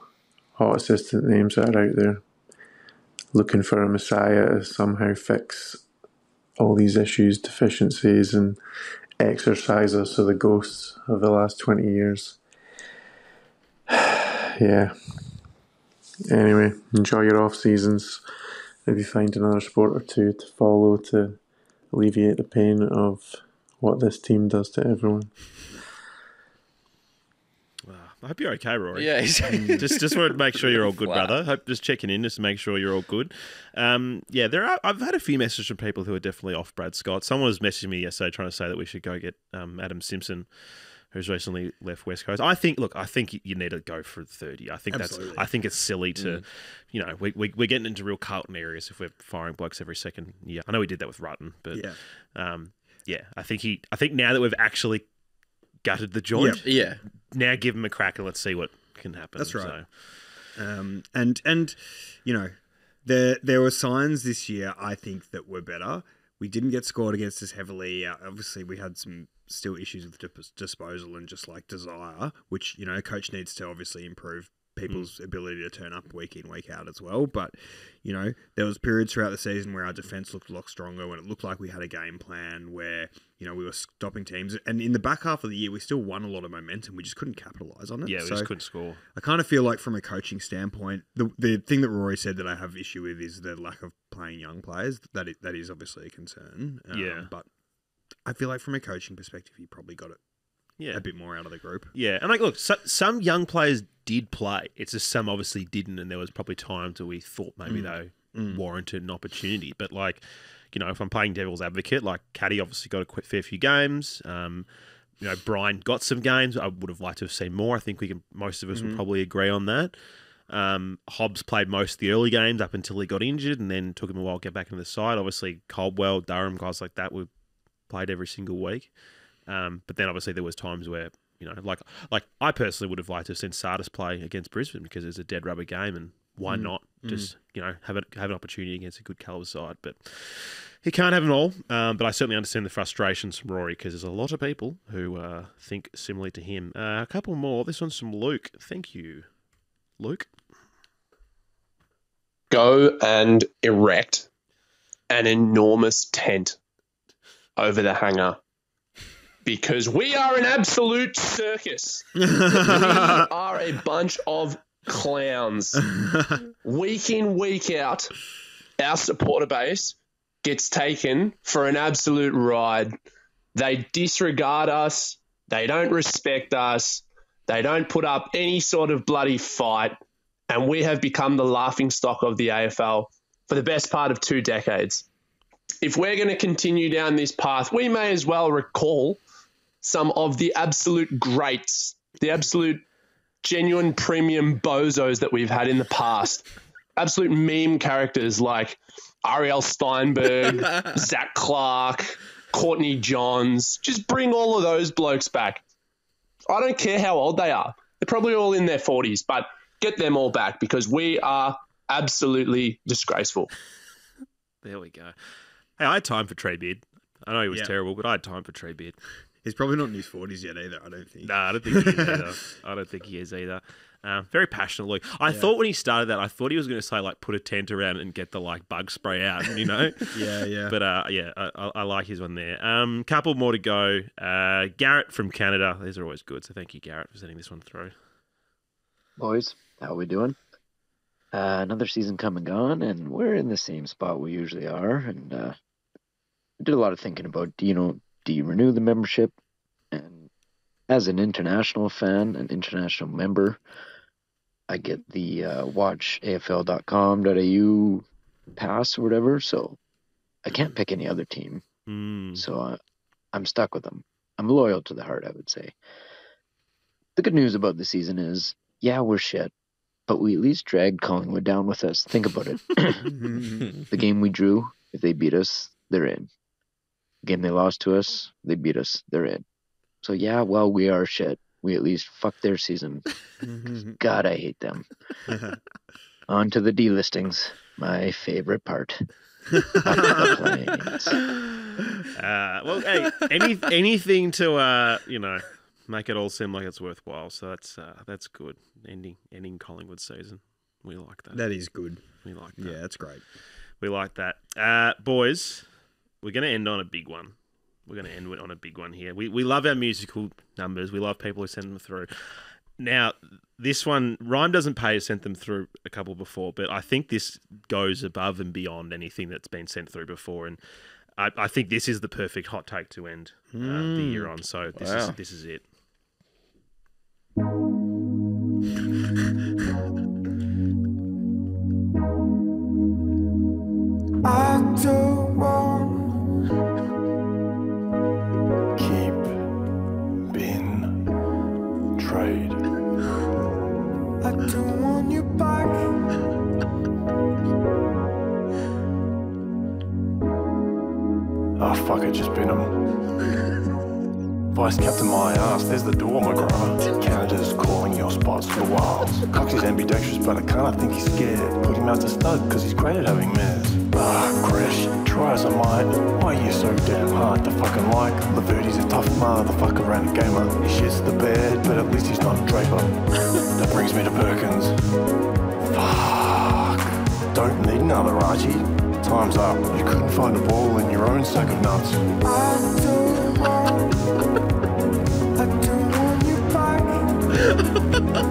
hot assistant names that are out there, looking for a messiah to somehow fix all these issues, deficiencies, and exorcise us of the ghosts of the last 20 years. Yeah. Anyway, enjoy your off seasons. Maybe find another sport or two to follow to alleviate the pain of what this team does to everyone. I hope you're okay, Rory. Yeah, exactly. just wanted to make sure you're all good, brother. Hope just checking in just to make sure you're all good. Yeah, there are. I've had a few messages from people who are definitely off Brad Scott. Someone was messaging me yesterday trying to say that we should go get Adam Simpson, who's recently left West Coast. I think, look, I think you need to go for 30. I think Absolutely. That's. I think it's silly to, you know, we're getting into real Carlton areas if we're firing blokes every second year. I know we did that with Rutten, but yeah, I think now that we've actually gutted the joint, now give him a crack and let's see what can happen. That's right. So. And you know, there were signs this year, I think, that were better. We didn't get scored against as heavily. Obviously, we had some still issues with disposal and just like desire, which, you know, a coach needs to obviously improve people's ability to turn up week in, week out as well. But, you know, there was periods throughout the season where our defense looked a lot stronger, when it looked like we had a game plan, where, you know, we were stopping teams. And in the back half of the year, we still won a lot of momentum. We just couldn't capitalize on it. Yeah, we just couldn't score. I kind of feel like from a coaching standpoint, the thing that Rory said that I have issue with is the lack of playing young players. That is obviously a concern. Yeah. But I feel like from a coaching perspective, you probably got it a bit more out of the group. Yeah. And like, look, some young players did play. It's just some obviously didn't, and there was probably times where we thought maybe they warranted an opportunity. But like, you know, if I'm playing devil's advocate, like Caddy obviously got a fair few games. You know, Brian got some games. I would have liked to have seen more. I think we can, most of us will probably agree on that. Hobbs played most of the early games up until he got injured, and then took him a while to get back into the side. Obviously Caldwell, Durham, guys like that were played every single week. But then obviously there was times where, you know, like I personally would have liked to have seen Sardis play against Brisbane, because it's a dead rubber game, and why not just, you know, have an opportunity against a good caliber side. But he can't have them all. But I certainly understand the frustrations from Rory, because there's a lot of people who think similarly to him. A couple more. This one's from Luke. Thank you, Luke. Go and erect an enormous tent over the hangar, because we are an absolute circus. We are a bunch of clowns. Week in, week out, our supporter base gets taken for an absolute ride. They disregard us. They don't respect us. They don't put up any sort of bloody fight. And we have become the laughingstock of the AFL for the best part of 2 decades. If we're going to continue down this path, we may as well recall some of the absolute greats, the absolute genuine premium bozos that we've had in the past. Absolute meme characters like Ariel Steinberg, Zach Clark, Courtney Johns. Just bring all of those blokes back. I don't care how old they are. They're probably all in their 40s, but get them all back, because we are absolutely disgraceful. There we go. Hey, I had time for Treebeard. I know he was terrible, but I had time for Treebeard. He's probably not in his 40s yet either, I don't think. No, I don't think he is either. I don't think he is either. Very passionate, Luke. I thought when he started that, I thought he was going to say, like, put a tent around and get the, like, bug spray out, you know? Yeah. But, I like his one there. Couple more to go. Garrett from Canada. These are always good, so thank you, Garrett, for sending this one through. Boys, how are we doing? Another season come and gone, and we're in the same spot we usually are. And I did a lot of thinking about, do you renew the membership? And as an international fan, an international member, I get the watch afl.com.au pass or whatever, so I can't pick any other team. So I'm stuck with them. I'm loyal to the heart, I would say. The good news about the season is, we're shit, but we at least dragged Collingwood down with us. Think about it. The game we drew, if they beat us, they're in. The game they lost to us, they beat us, they're in. So, we are shit. We at least fucked their season. God, I hate them. On to the delistings, my favorite part. Well, hey, anything to make it all seem like it's worthwhile. So that's good. Ending Collingwood season. We like that. That is good. We like that. Yeah, that's great. We like that. Boys, we're going to end on a big one. We're going to end on a big one here. We love our musical numbers. We love people who send them through. Now, this one, Rhyme Doesn't Pay, sent them through a couple before, but I think this goes above and beyond anything that's been sent through before. And I think this is the perfect hot take to end the year on. So this is it. I don't want keep being trade. I don't want you back. Oh fuck, it just been him. Vice captain my ass, there's the door, McGrath. Canada's calling your spots for wilds. Cox is ambidextrous, but I kinda think he's scared. Put him out to stud, cause he's great at having mares. Crash, try as I might. Why are you so damn hard to fucking like? Laverde's a tough motherfucker and a gamer. He shits the bed, but at least he's not Draper. That brings me to Perkins. Fuck. Don't need another Archie. Time's up. You couldn't find a ball in your own sack of nuts. I don't want you back.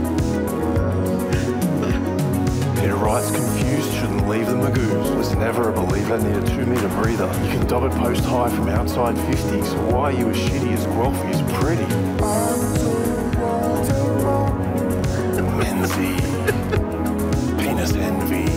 Peter Wright's confused. Shouldn't leave the Magoos. Was never a believer, need a 2-meter breather. You can dob it post high from outside 50, so why are you as shitty as Guelphy is pretty? Menzie. Penis envy.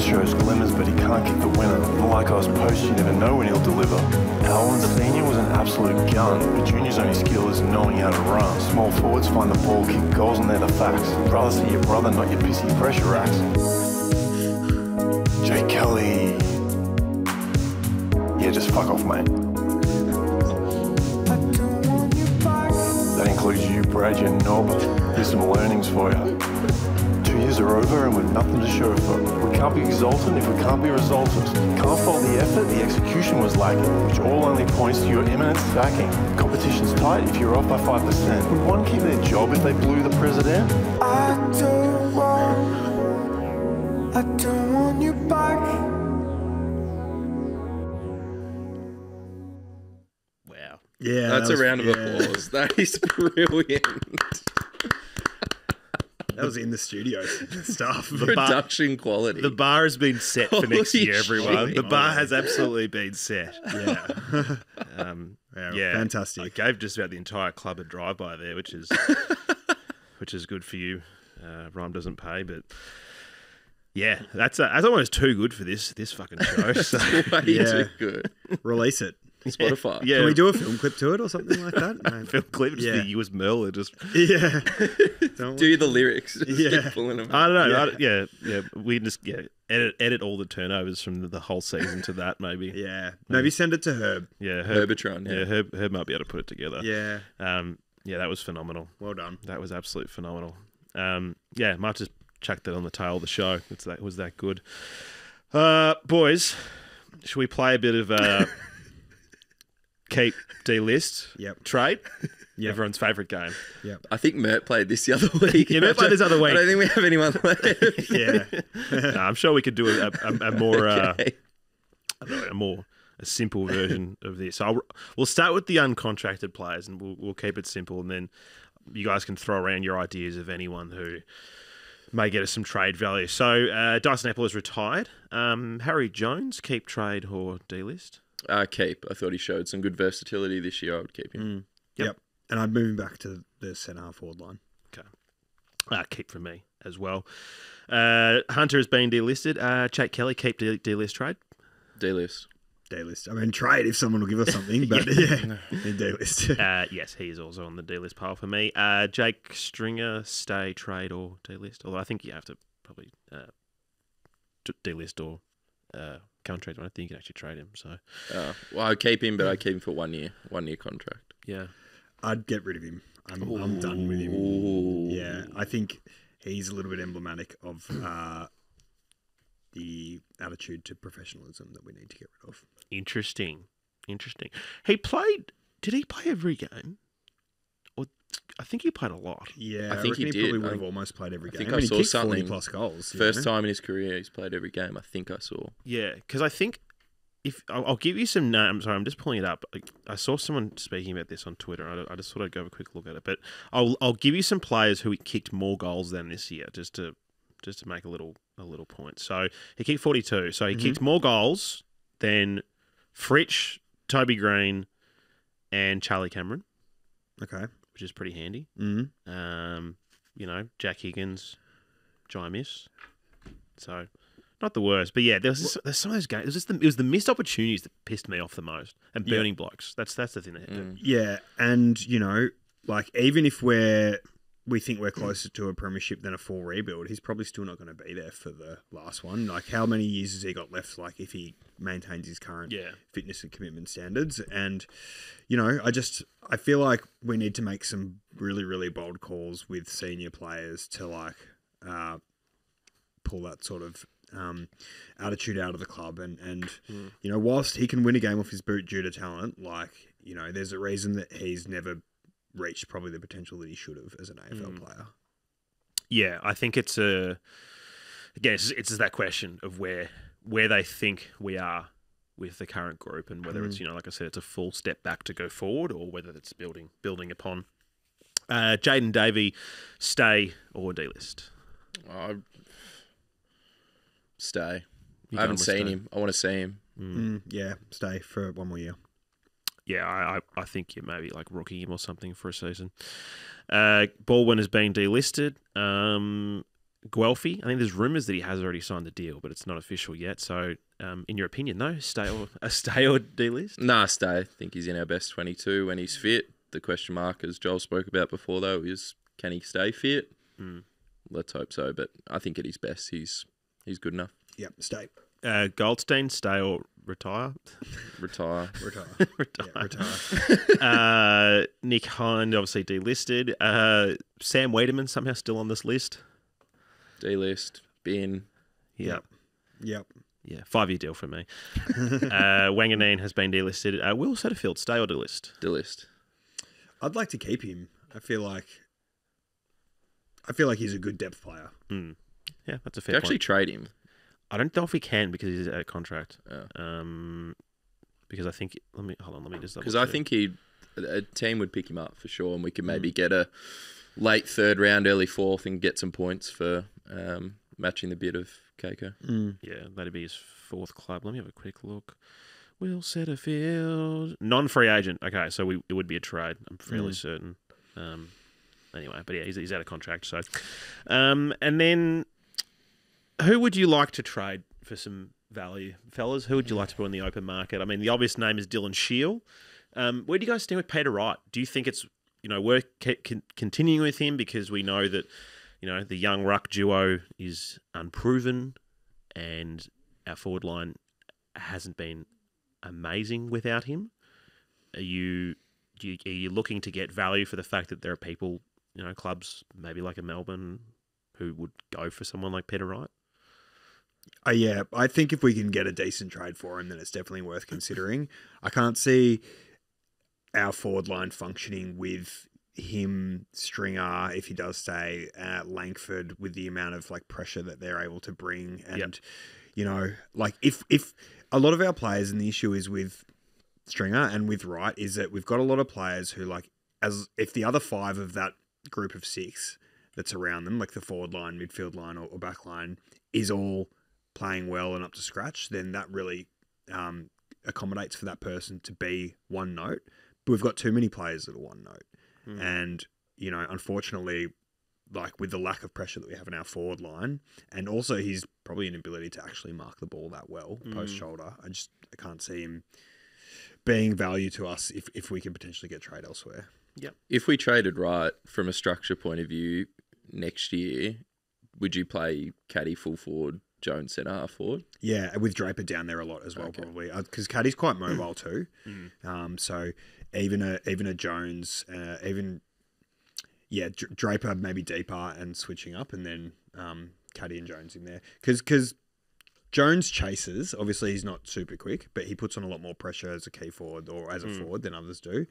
Shows glimmers, but he can't kick the winner. And like I was post, you never know when he'll deliver. Allen Senior was an absolute gun, but Junior's only skill is knowing how to run. Small forwards find the ball, kick goals, and they're the facts. Brothers are your brother, not your pissy pressure acts. Jake Kelly. Yeah, just fuck off, mate. That includes you, Brad, your knob. Here's some learnings for you. 2 years are over and with nothing to show for it. We can't be exultant if we can't be resultant. Can't fault the effort, the execution was lacking, which all only points to your imminent sacking. Competition's tight if you're off by 5%. Would one keep their job if they blew the president? I don't want you back. Wow. Yeah. That's a round of applause. That is brilliant. That was in the studio stuff. Production quality. The bar has been set for next year, everyone. Shit. The bar has absolutely been set. Yeah. Yeah. Fantastic. I gave just about the entire club a drive-by there, which is good for you. Rhyme Doesn't Pay, but yeah, that's almost too good for this fucking show. So. Way too good. Release it. Spotify. Yeah. Can we do a film clip to it or something like that? No. Film clip, just the U.S. Merlin. Yeah. do the lyrics. Just pulling them out. I don't know. We just edit all the turnovers from the whole season to that, maybe. Yeah. Maybe send it to Herb. Yeah. Herbitron. Yeah. Herb might be able to put it together. Yeah. Yeah, that was phenomenal. Well done. That was absolutely phenomenal. Yeah, might just chuck that on the tail of the show. It was that good. Boys, should we play a bit of... Keep, delist, trade, everyone's favourite game. Yep. I think Mert played this the other week. Yeah, Mert played this other week. I don't think we have anyone left. No, I'm sure we could do a more simple version of this. We'll start with the uncontracted players, and we'll keep it simple, and then you guys can throw around your ideas of anyone who may get us some trade value. So Dyson Heppell is retired. Harry Jones, keep, trade, or delist? Keep. I thought he showed some good versatility this year. I would keep him. Yep. And I'd move him back to the centre half forward line. Okay. Keep for me as well. Hunter has been delisted. Jake Kelly, keep, delist, trade? Delist. Delist. I mean, trade if someone will give us something, but delist. Yes, he is also on the delist pile for me. Jake Stringer, stay, trade, or delist? Although I think you have to probably delist or Country, I don't think you can actually trade him. So, well, I keep him, but I keep him for 1 year, contract. Yeah, I'd get rid of him. I'm done with him. Yeah, I think he's a little bit emblematic of the attitude to professionalism that we need to get rid of. Interesting. He played. Did he play every game? Or I think he played a lot. Yeah, I think he did. Probably would have almost played every game. I think I saw something. 40 plus goals. First time in his career, he's played every game. I think I saw. Yeah, because I think if I'll give you some names. I'm sorry, I'm just pulling it up. I saw someone speaking about this on Twitter. And I just thought I'd go have a quick look at it. But I'll give you some players who he kicked more goals than this year, just to make a little point. So he kicked 42. So he kicked more goals than Fritsch, Toby Green, and Charlie Cameron. Okay. Which is pretty handy. Mm-hmm. You know, Jack Higgins, Jai Miss. So, not the worst. But yeah, there's some of those games. It was the missed opportunities that pissed me off the most. And burning blokes. That's the thing that happened. Yeah, and, you know, like, even if we think we're closer to a premiership than a full rebuild, he's probably still not going to be there for the last one. Like, how many years has he got left, like, if he maintains his current fitness and commitment standards? And, you know, I feel like we need to make some really, really bold calls with senior players to, like, pull that sort of attitude out of the club. And you know, whilst he can win a game off his boot due to talent, like, you know, there's a reason that he's never reached probably the potential that he should have as an AFL player. Yeah, I think it's that question of where they think we are with the current group, and whether it's, you know, like I said, it's a full step back to go forward, or whether it's building upon. Jayden Davey, stay or delist? Stay. I haven't seen him. I want to see him. Yeah, stay for one more year. Yeah, I think you maybe like rookie him or something for a season. Baldwin has been delisted. Guelphy, I think there's rumours that he has already signed the deal, but it's not official yet. So, in your opinion, though, stay or delist? Nah, stay. I think he's in our best 22 when he's fit. The question mark, as Joel spoke about before, though, is can he stay fit? Let's hope so. But I think at his best, he's good enough. Yep, stay. Goldstein, stay or retire? Retire. Yeah, retire. Nick Hind, obviously delisted. Sam Wiedemann, somehow still on this list. Delist, bin. Yep. Yeah, 5-year deal for me. Wanganeen has been delisted. Will Setterfield, stay or delist? Delist. I'd like to keep him. I feel like he's a good depth player. Yeah, that's a fair point. Actually trade him. I don't know if we can because he's out of contract. Because I think... Let me just... Because I think a team would pick him up for sure, and we could maybe get a late third round, early fourth, and get some points for matching the bid of Keiko. Yeah, that'd be his fourth club. Let me have a quick look. Will Setterfield... Non-free agent. Okay, so it would be a trade. I'm fairly certain. Anyway, but yeah, he's out of contract. So, and then... Who would you like to trade for some value, fellas? Who would you like to put on the open market? I mean, the obvious name is Dylan Shiel. Where do you guys stand with Peter Wright? Do you think it's, you know, worth continuing with him because we know that, you know, the young ruck duo is unproven and our forward line hasn't been amazing without him? Are you looking to get value for the fact that there are people, you know, clubs maybe like a Melbourne who would go for someone like Peter Wright? Yeah, I think if we can get a decent trade for him, then it's definitely worth considering. I can't see our forward line functioning with him, Stringer, if he does stay, at Langford, with the amount of like pressure that they're able to bring. And, you know, like if a lot of our players, and the issue is with Stringer and with Wright, is that we've got a lot of players who, like, as if the other five of that group of six that's around them, like the forward line, midfield line, or back line, is all playing well and up to scratch, then that really accommodates for that person to be one note. But we've got too many players that are one note. And, you know, unfortunately, like with the lack of pressure that we have in our forward line, and also his probably inability to actually mark the ball that well post shoulder, I can't see him being value to us if we can potentially get trade elsewhere. Yep. If we traded Wright from a structure point of view next year, would you play Caddy full forward Jones centre half forward. Yeah, with Draper down there a lot as well, okay. Probably because Caddy's quite mobile too. So even a Jones, Draper maybe deeper and switching up, and then Caddy and Jones in there because Jones chases. Obviously, he's not super quick, but he puts on a lot more pressure as a key forward or as a forward than others do.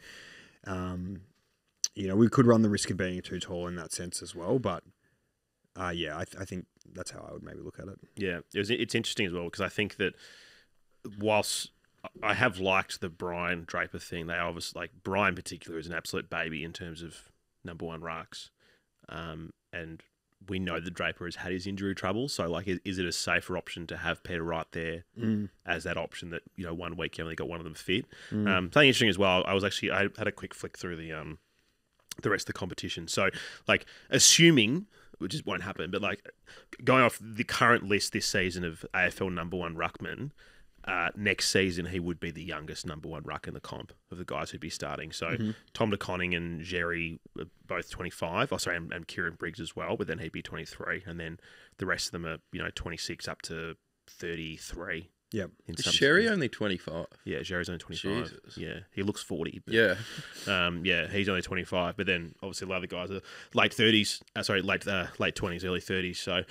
We could run the risk of being too tall in that sense as well, but. I think that's how I would maybe look at it. Yeah, it's interesting as well because I think that whilst I have liked the Brian Draper thing, they obviously, like Brian in particular, is an absolute baby in terms of number one rucks. And we know that Draper has had his injury trouble. So, like, is it a safer option to have Peter Wright there as that option that, 1 week you only got one of them fit? Something interesting as well, I had a quick flick through the rest of the competition. So, like, assuming... which just won't happen, but like going off the current list this season of AFL number one ruckman, next season he would be the youngest number one ruck in the comp of the guys who'd be starting. So Tom DeConning and Jerry are both 25. Oh, sorry, and Kieran Briggs as well, but then he'd be 23. And then the rest of them are, 26 up to 33. Yeah. Is Sherry only 25? Yeah, Sherry's only 25. Jesus. Yeah. He looks 40. But, yeah. He's only 25. But then obviously a lot of the guys are late 30s. Late 20s, early 30s. So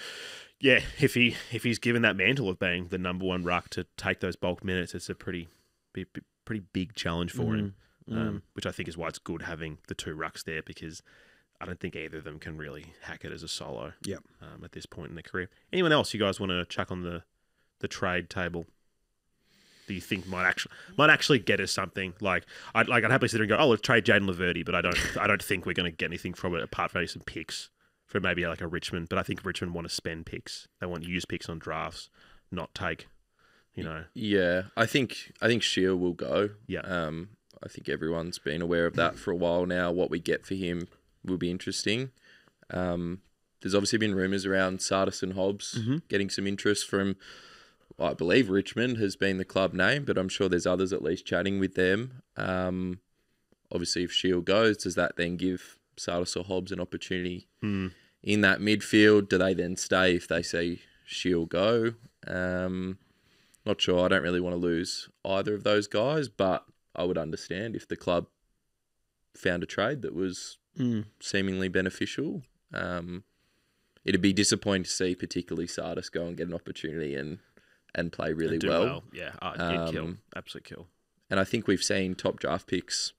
yeah, if he's given that mantle of being the number one ruck to take those bulk minutes, it's a pretty big challenge for him. Which I think is why it's good having the two rucks there because I don't think either of them can really hack it as a solo. Yeah. At this point in their career. Anyone else you guys want to chuck on the trade table that you think might actually get us something? Like I'd happily sit there and go, oh, let's trade Jayden Laverde, but I don't think we're going to get anything from it apart from some picks for maybe like a Richmond. But I think Richmond want to spend picks. They want to use picks on drafts, not take. Yeah, I think Shear will go. Yeah. I think everyone's been aware of that for a while now. What we get for him will be interesting. There's obviously been rumours around Sardis and Hobbs getting some interest from. I believe Richmond has been the club name, but I'm sure there's others at least chatting with them. Obviously, if Shield goes, does that then give Sardis or Hobbs an opportunity in that midfield? Do they then stay if they say Shield go? Not sure. I don't really want to lose either of those guys, but I would understand if the club found a trade that was seemingly beneficial. It'd be disappointing to see particularly Sardis go and get an opportunity and play really well. Yeah, it'd kill. Absolute kill. And I think we've seen top draft picks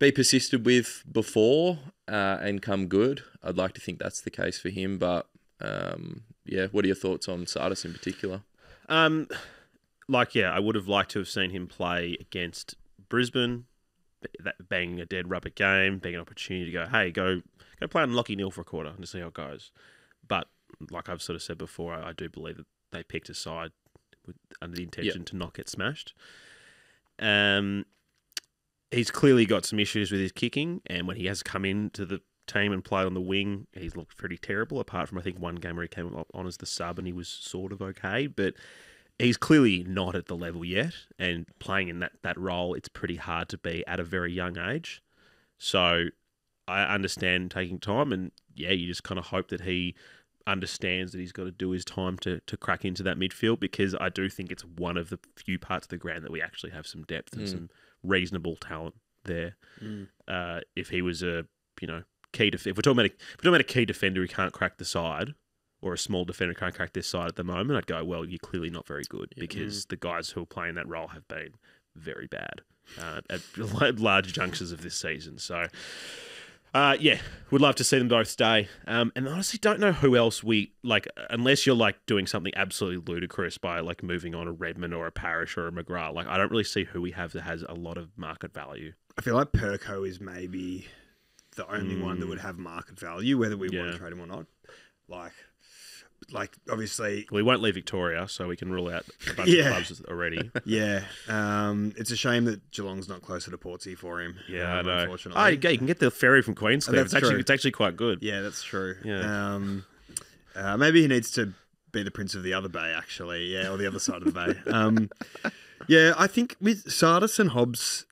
be persisted with before and come good. I'd like to think that's the case for him. But, what are your thoughts on Sardis in particular? I would have liked to have seen him play against Brisbane, that being a dead rubber game, being an opportunity to go, hey, go play on Lachie Neale for a quarter and just see how it goes. But like I've sort of said before, I do believe that they picked a side under the intention to not get smashed. He's clearly got some issues with his kicking, and when he has come into the team and played on the wing, he's looked pretty terrible, apart from I think one game where he came on as the sub and he was sort of okay, but he's clearly not at the level yet, and playing in that role, it's pretty hard to be at a very young age. So I understand taking time, and yeah, you just kind of hope that he understands that he's got to do his time to crack into that midfield, because I do think it's one of the few parts of the ground that we actually have some depth and some reasonable talent there. If he was a key defender, if we're talking about a key defender who can't crack the side, or a small defender who can't crack this side at the moment, I'd go, well, you're clearly not very good because the guys who are playing that role have been very bad at large junctions of this season. So. Would love to see them both stay. And honestly, don't know who else we like, unless you're like doing something absolutely ludicrous by like moving on a Redmond or a Parrish or a McGrath. Like, I don't really see who we have that has a lot of market value. I feel like Perko is maybe the only one that would have market value, whether we want to trade him or not. Like obviously, we won't leave Victoria, so we can rule out a bunch of clubs already. Yeah, it's a shame that Geelong's not closer to Portsea for him. Yeah, I know. Unfortunately, you can get the ferry from Queenscliff. It's actually quite good. Yeah, that's true. Yeah, maybe he needs to be the prince of the other bay, actually. Yeah, or the other side of the bay. I think with Sardis and Hobbs,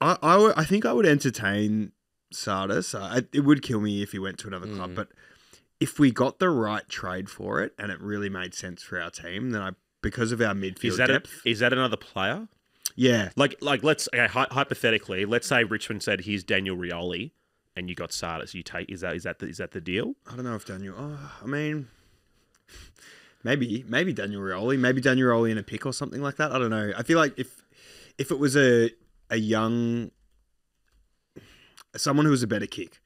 I think I would entertain Sardis. It would kill me if he went to another club, but. if we got the right trade for it and it really made sense for our team, then because of our midfield depth. Is that another player? Yeah. Like let's hypothetically, let's say Richmond said, here's Daniel Rioli, and you got Sardis. You take is that the deal? I don't know if Daniel. I mean, maybe Daniel Rioli in a pick or something like that. I don't know. I feel like if it was a young someone who was a better kick.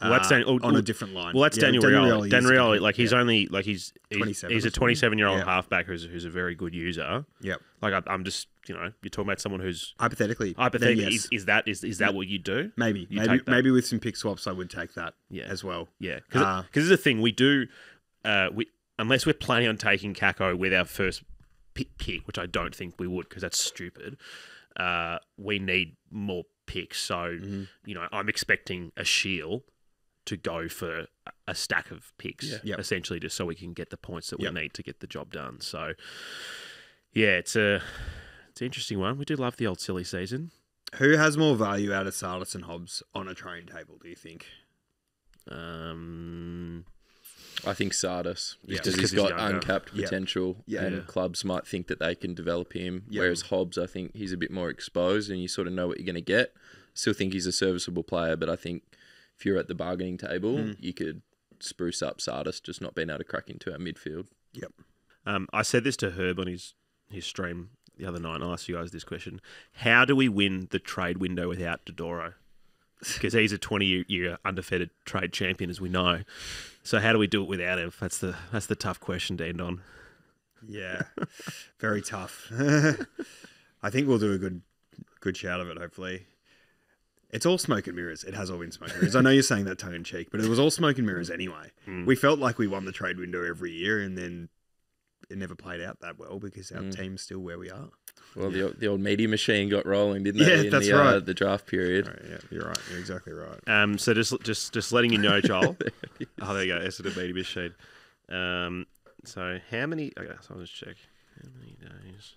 Well, that's on a different line. Well, that's Daniel Rioli. Daniel Rioli, like he's only like he's a 27-year-old halfback who's a very good user. Yep. Like I'm just, you know, you're talking about someone who's hypothetically. Yes. Is that what you do? Maybe you maybe with some pick swaps, I would take that. Yeah. As well. Yeah. Because this is the thing we do. Unless we're planning on taking Kako with our first pick, which I don't think we would, because that's stupid. We need more picks. So you know, I'm expecting a Shield to go for a stack of picks, essentially, just so we can get the points that we need to get the job done. So, yeah, it's an interesting one. We do love the old silly season. Who has more value out of Sardis and Hobbs on a train table, do you think? I think Sardis, because he's got uncapped potential, and clubs might think that they can develop him, whereas Hobbs, I think he's a bit more exposed and you sort of know what you're going to get. Still think he's a serviceable player, but I think if you're at the bargaining table, you could spruce up Sardis, just not being able to crack into our midfield. Yep. I said this to Herb on his stream the other night, and I asked you guys this question. How do we win the trade window without Dodoro? Because he's a 20-year undefeated trade champion, as we know. So how do we do it without him? That's the tough question to end on. Yeah, very tough. I think we'll do a good shout of it, hopefully. It's all smoke and mirrors. It has all been smoke and mirrors. I know you're saying that tongue-in-cheek, but it was all smoke and mirrors anyway. We felt like we won the trade window every year, and then it never played out that well because our team's still where we are. Well, the old media machine got rolling, didn't they? Yeah, that's right. The draft period. Right, yeah, you're right. You're exactly right. So just letting you know, Joel. Oh, there you go. That's the media machine. So how many... Okay, so I'll just check. How many days...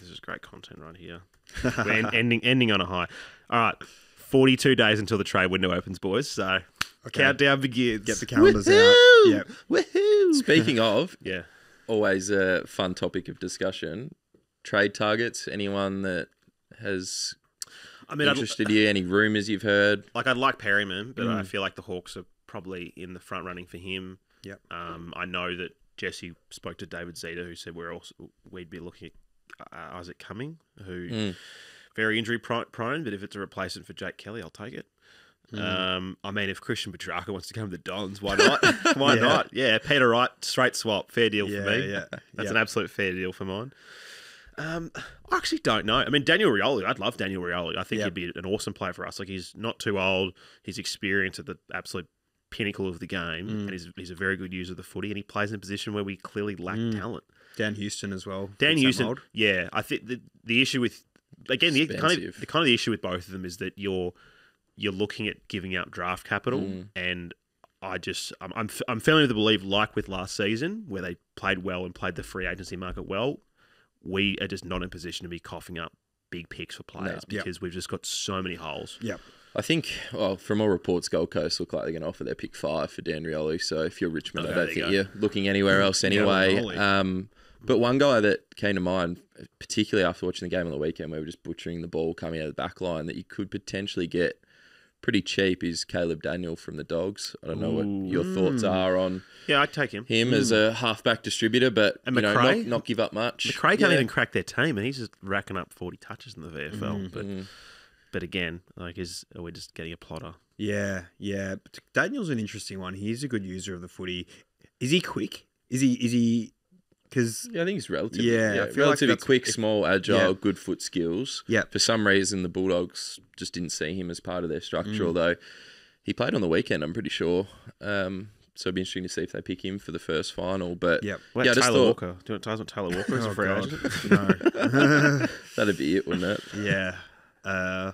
This is great content right here. We're ending on a high. All right, 42 days until the trade window opens, boys. So countdown begins. Get the calendars out. Yep. Woohoo! Speaking of, always a fun topic of discussion. Trade targets. Anyone that has interested you? Any rumors you've heard? Like, I'd like Perryman, but I feel like the Hawks are probably in the front running for him. Yep. I know that Jesse spoke to David Zeta, who said we'd be looking at Isaac Cumming, who very injury prone, but if it's a replacement for Jake Kelly, I'll take it. I mean, if Christian Petrarca wants to come to the Dons, why not? Why not? Yeah, Peter Wright, straight swap, fair deal for me. Yeah. That's an absolute fair deal for mine. I actually don't know. I mean, Daniel Rioli, I'd love Daniel Rioli. I think he'd be an awesome player for us. Like, he's not too old. He's experienced at the absolute pinnacle of the game, and he's a very good user of the footy, and he plays in a position where we clearly lack talent. Dan Houston as well. Dan Houston, yeah. I think the issue with, again, the issue with both of them is that you're looking at giving up draft capital, and I'm firmly of the belief, like with last season, where they played well and played the free agency market well, we are just not in position to be coughing up big picks for players because we've just got so many holes. Yeah. I think, well, from all reports, Gold Coast look like they're going to offer their pick 5 for Dan Rioli. So if you're Richmond, I don't think you're looking anywhere else anyway. But one guy that came to mind, particularly after watching the game on the weekend, where we're just butchering the ball coming out of the back line, that you could potentially get pretty cheap is Caleb Daniel from the Dogs. I don't know what your thoughts are on. Yeah, I'd take him. Him as a halfback distributor, but you know, not give up much. McRae can't even crack their team, and he's just racking up 40 touches in the VFL. But again, like, are we just getting a plotter? Yeah. Daniel's an interesting one. He's a good user of the footy. Is he quick? Is he? Because I think he's relatively relatively like quick, small, agile, good foot skills. Yeah. For some reason, the Bulldogs just didn't see him as part of their structure. Although he played on the weekend, I'm pretty sure. So it'd be interesting to see if they pick him for the first final. But I just thought Walker. Do you want Taylor Walker as a free agent? No, that'd be it, wouldn't it? Yeah.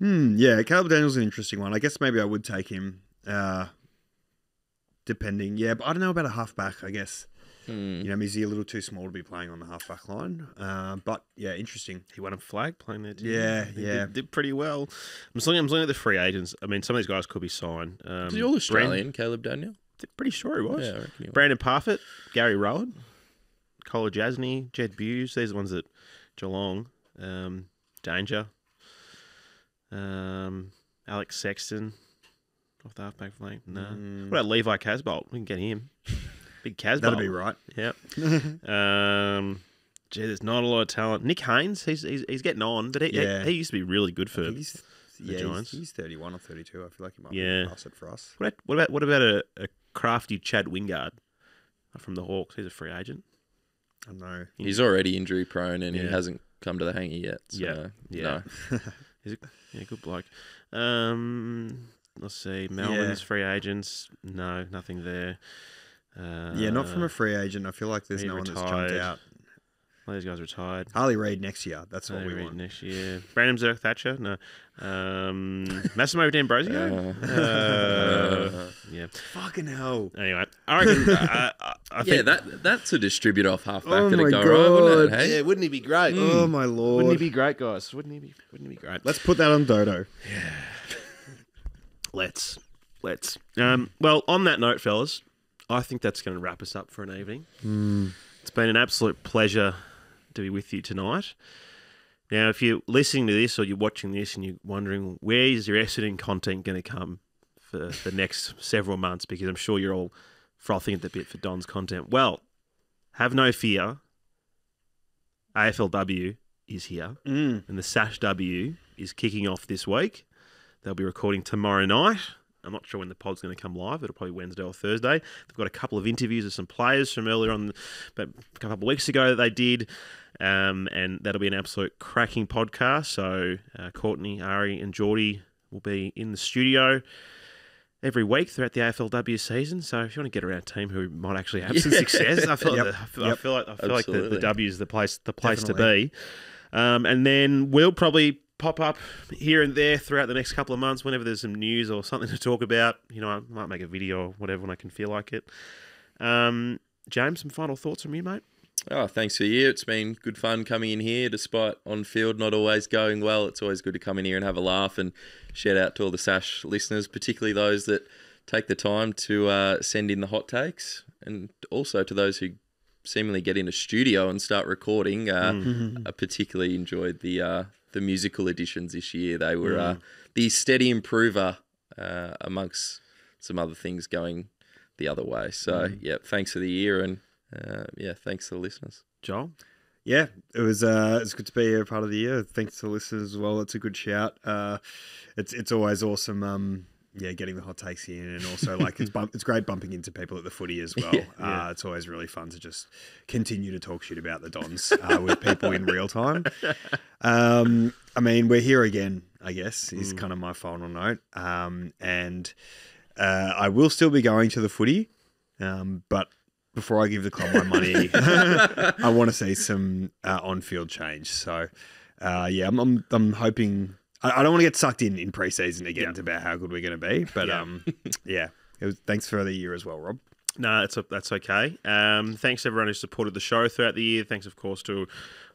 Caleb Daniel's an interesting one. I guess maybe I would take him, depending. Yeah, but I don't know about a halfback, I guess. You know, is he a little too small to be playing on the half-back line? But, yeah, interesting. He won a flag playing there, too. Yeah. Did pretty well. I'm looking at the free agents. I mean, some of these guys could be signed. Is he all-Australian, Caleb Daniel? Pretty sure he was. Yeah, I reckon he was. Brandon Parfitt, Gary Rowan, Cole Jasny, Jed Buse. These are the ones that Geelong, Danger, Alex Sexton. Off the halfback flank. No. What about Levi Casbolt? We can get him. Big Casbolt. That'll be right. Yep. Gee, there's not a lot of talent. Nick Haynes, he's getting on, but he used to be really good for the Giants. He's 31 or 32. I feel like he might be past it for us. What about a crafty Chad Wingard from the Hawks? He's a free agent. I know. He's already injury prone and he hasn't come to the hangar yet. So no. He's a good bloke. Let's see. Melbourne's free agents. No, nothing there. Not from a free agent. I feel like there's no one that's jumped out. Well, these guys retired. Harley Reid next year. That's what we want. Next year. Brandon Zerk Thatcher. No. Massimo D'Ambrosio. Yeah. Fucking hell. Anyway, I reckon. I think that's a distributor off halfback. Oh my God. Right, wouldn't it, hey? Yeah, wouldn't he be great? Oh my Lord. Wouldn't he be great, guys? Wouldn't he be great? Let's put that on Dodo. Yeah. Let's. Well, on that note, fellas, I think that's going to wrap us up for an evening. It's been an absolute pleasure to be with you tonight. Now, if you're listening to this or you're watching this and you're wondering where is your Essendon content going to come for the next several months, because I'm sure you're all frothing at the bit for Don's content. Well, have no fear. AFLW is here and the Sash W is kicking off this week. They'll be recording tomorrow night. I'm not sure when the pod's going to come live. It'll probably Wednesday or Thursday. They've got a couple of interviews with some players from earlier on, but a couple of weeks ago that they did, and that'll be an absolute cracking podcast. So Courtney, Ari, and Geordie will be in the studio every week throughout the AFLW season. So if you want to get around a team who might actually have some success, I feel like the W is the place to be. And then we'll probably pop up here and there throughout the next couple of months whenever there's some news or something to talk about. You know, I might make a video or whatever when I can feel like it. James, some final thoughts from you, mate? Oh, thanks for you. It's been good fun coming in here, despite on field not always going well. It's always good to come in here and have a laugh, and shout out to all the Sash listeners, particularly those that take the time to send in the hot takes, and also to those who seemingly get in a studio and start recording. I particularly enjoyed the musical editions this year. They were the steady improver amongst some other things going the other way. So, yeah, thanks for the year, and, thanks to the listeners. Joel? Yeah, it's good to be a part of the year. Thanks to the listeners as well. It's a good shout. It's always awesome, getting the hot takes in, and also like it's great bumping into people at the footy as well. It's always really fun to just continue to talk shit about the Dons with people in real time. I mean, we're here again, I guess, is kind of my final note. And I will still be going to the footy, but before I give the club my money, I want to see some on-field change. So, I'm hoping. I don't want to get sucked in preseason again about how good we're going to be, but thanks for the year as well, Rob. No, that's okay. Thanks to everyone who supported the show throughout the year. Thanks, of course, to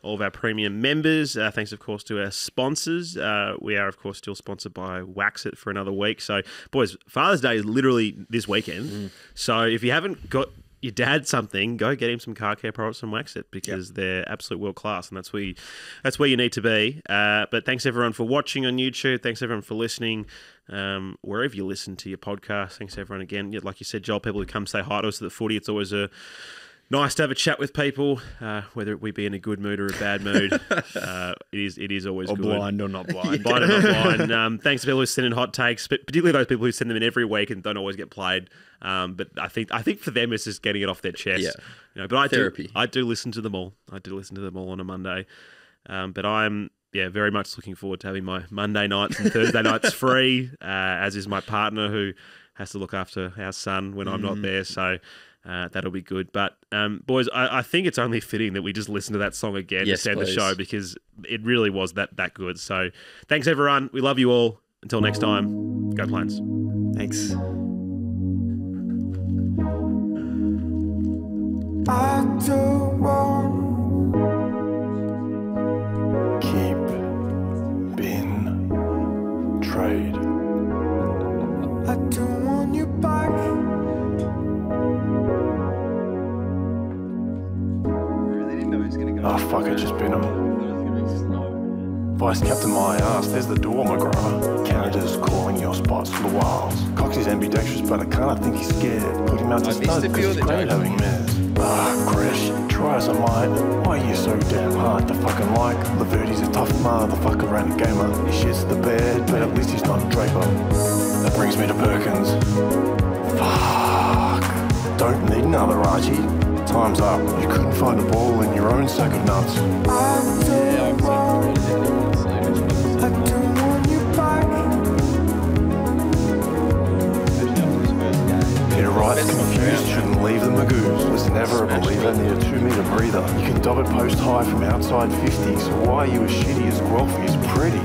all of our premium members. Thanks, of course, to our sponsors. We are, of course, still sponsored by Wax It for another week. So, boys, Father's Day is literally this weekend. So if you haven't got your dad something, go get him some car care products from Wax It, because they're absolute world class, and that's where you need to be. But thanks everyone for watching on YouTube. Thanks everyone for listening, wherever you listen to your podcast. Thanks everyone again. Like you said, Joel, people who come say hi to us at the footy, it's always nice to have a chat with people, whether we be in a good mood or a bad mood. It is always good. Or blind or not blind. Blind or not blind. Thanks to people who send in hot takes, but particularly those people who send them in every week and don't always get played. But I think for them it's just getting it off their chest. Yeah. You know, but I do listen to them all. I do listen to them all on a Monday. But I'm very much looking forward to having my Monday nights and Thursday nights free, as is my partner who has to look after our son when I'm not there. So that'll be good. But boys, I think it's only fitting that we just listen to that song again to end the show, because it really was that good. So thanks everyone. We love you all. Until next time, go Plains. Thanks. I don't want keep being trade. I don't want you back. They didn't know he was gonna go. Oh fuck, I just bit him. Vice captain my ass, there's the door, McGrath. Canada's calling your spots for the Wilds. Coxie's ambidextrous, but I kinda think he's scared. Put him out to stud, because he's great having mares. Grish, try as I might, why are you so damn hard to fucking like? Laverde's a tough motherfucker and a gamer. He shits the bed, but at least he's not a Draper. That brings me to Perkins. Fuck. Don't need another Archie. Time's up. You couldn't find a ball in your own sack of nuts. Peter Wright's confused, shouldn't leave the Magoos. Was never a believer near a 2 metre breather. You can dob it post high from outside 50, so why are you as shitty as Guelphy is pretty?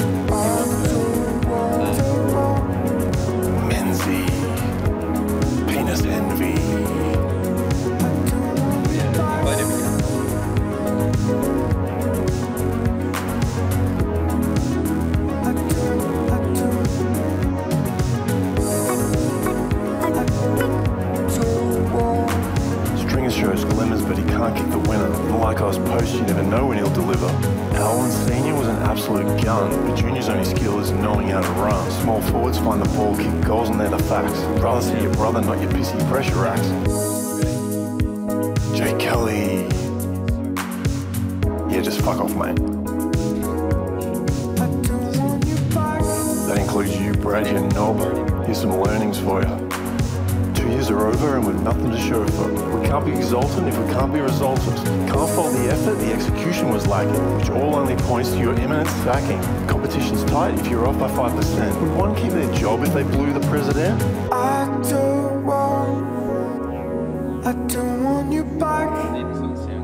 Menzies, penis envy. Shows glimmers, but he can't kick the winner. And like I was post, you never know when he'll deliver. Allen Senior was an absolute gun, but Junior's only skill is knowing how to run. Small forwards find the ball, kick goals, and they're the facts. Rather see your brother, not your pissy pressure acts. Jake Kelly. Yeah, just fuck off, mate. That includes you, Brad, and Nob. Here's some learnings for you. 2 years are over and we've nothing to show for it. We can't be exultant if we can't be resultant. Can't fault the effort, the execution was lacking, which all only points to your imminent sacking. Competition's tight if you're off by 5%. Would one keep their job if they blew the president? I don't want you back.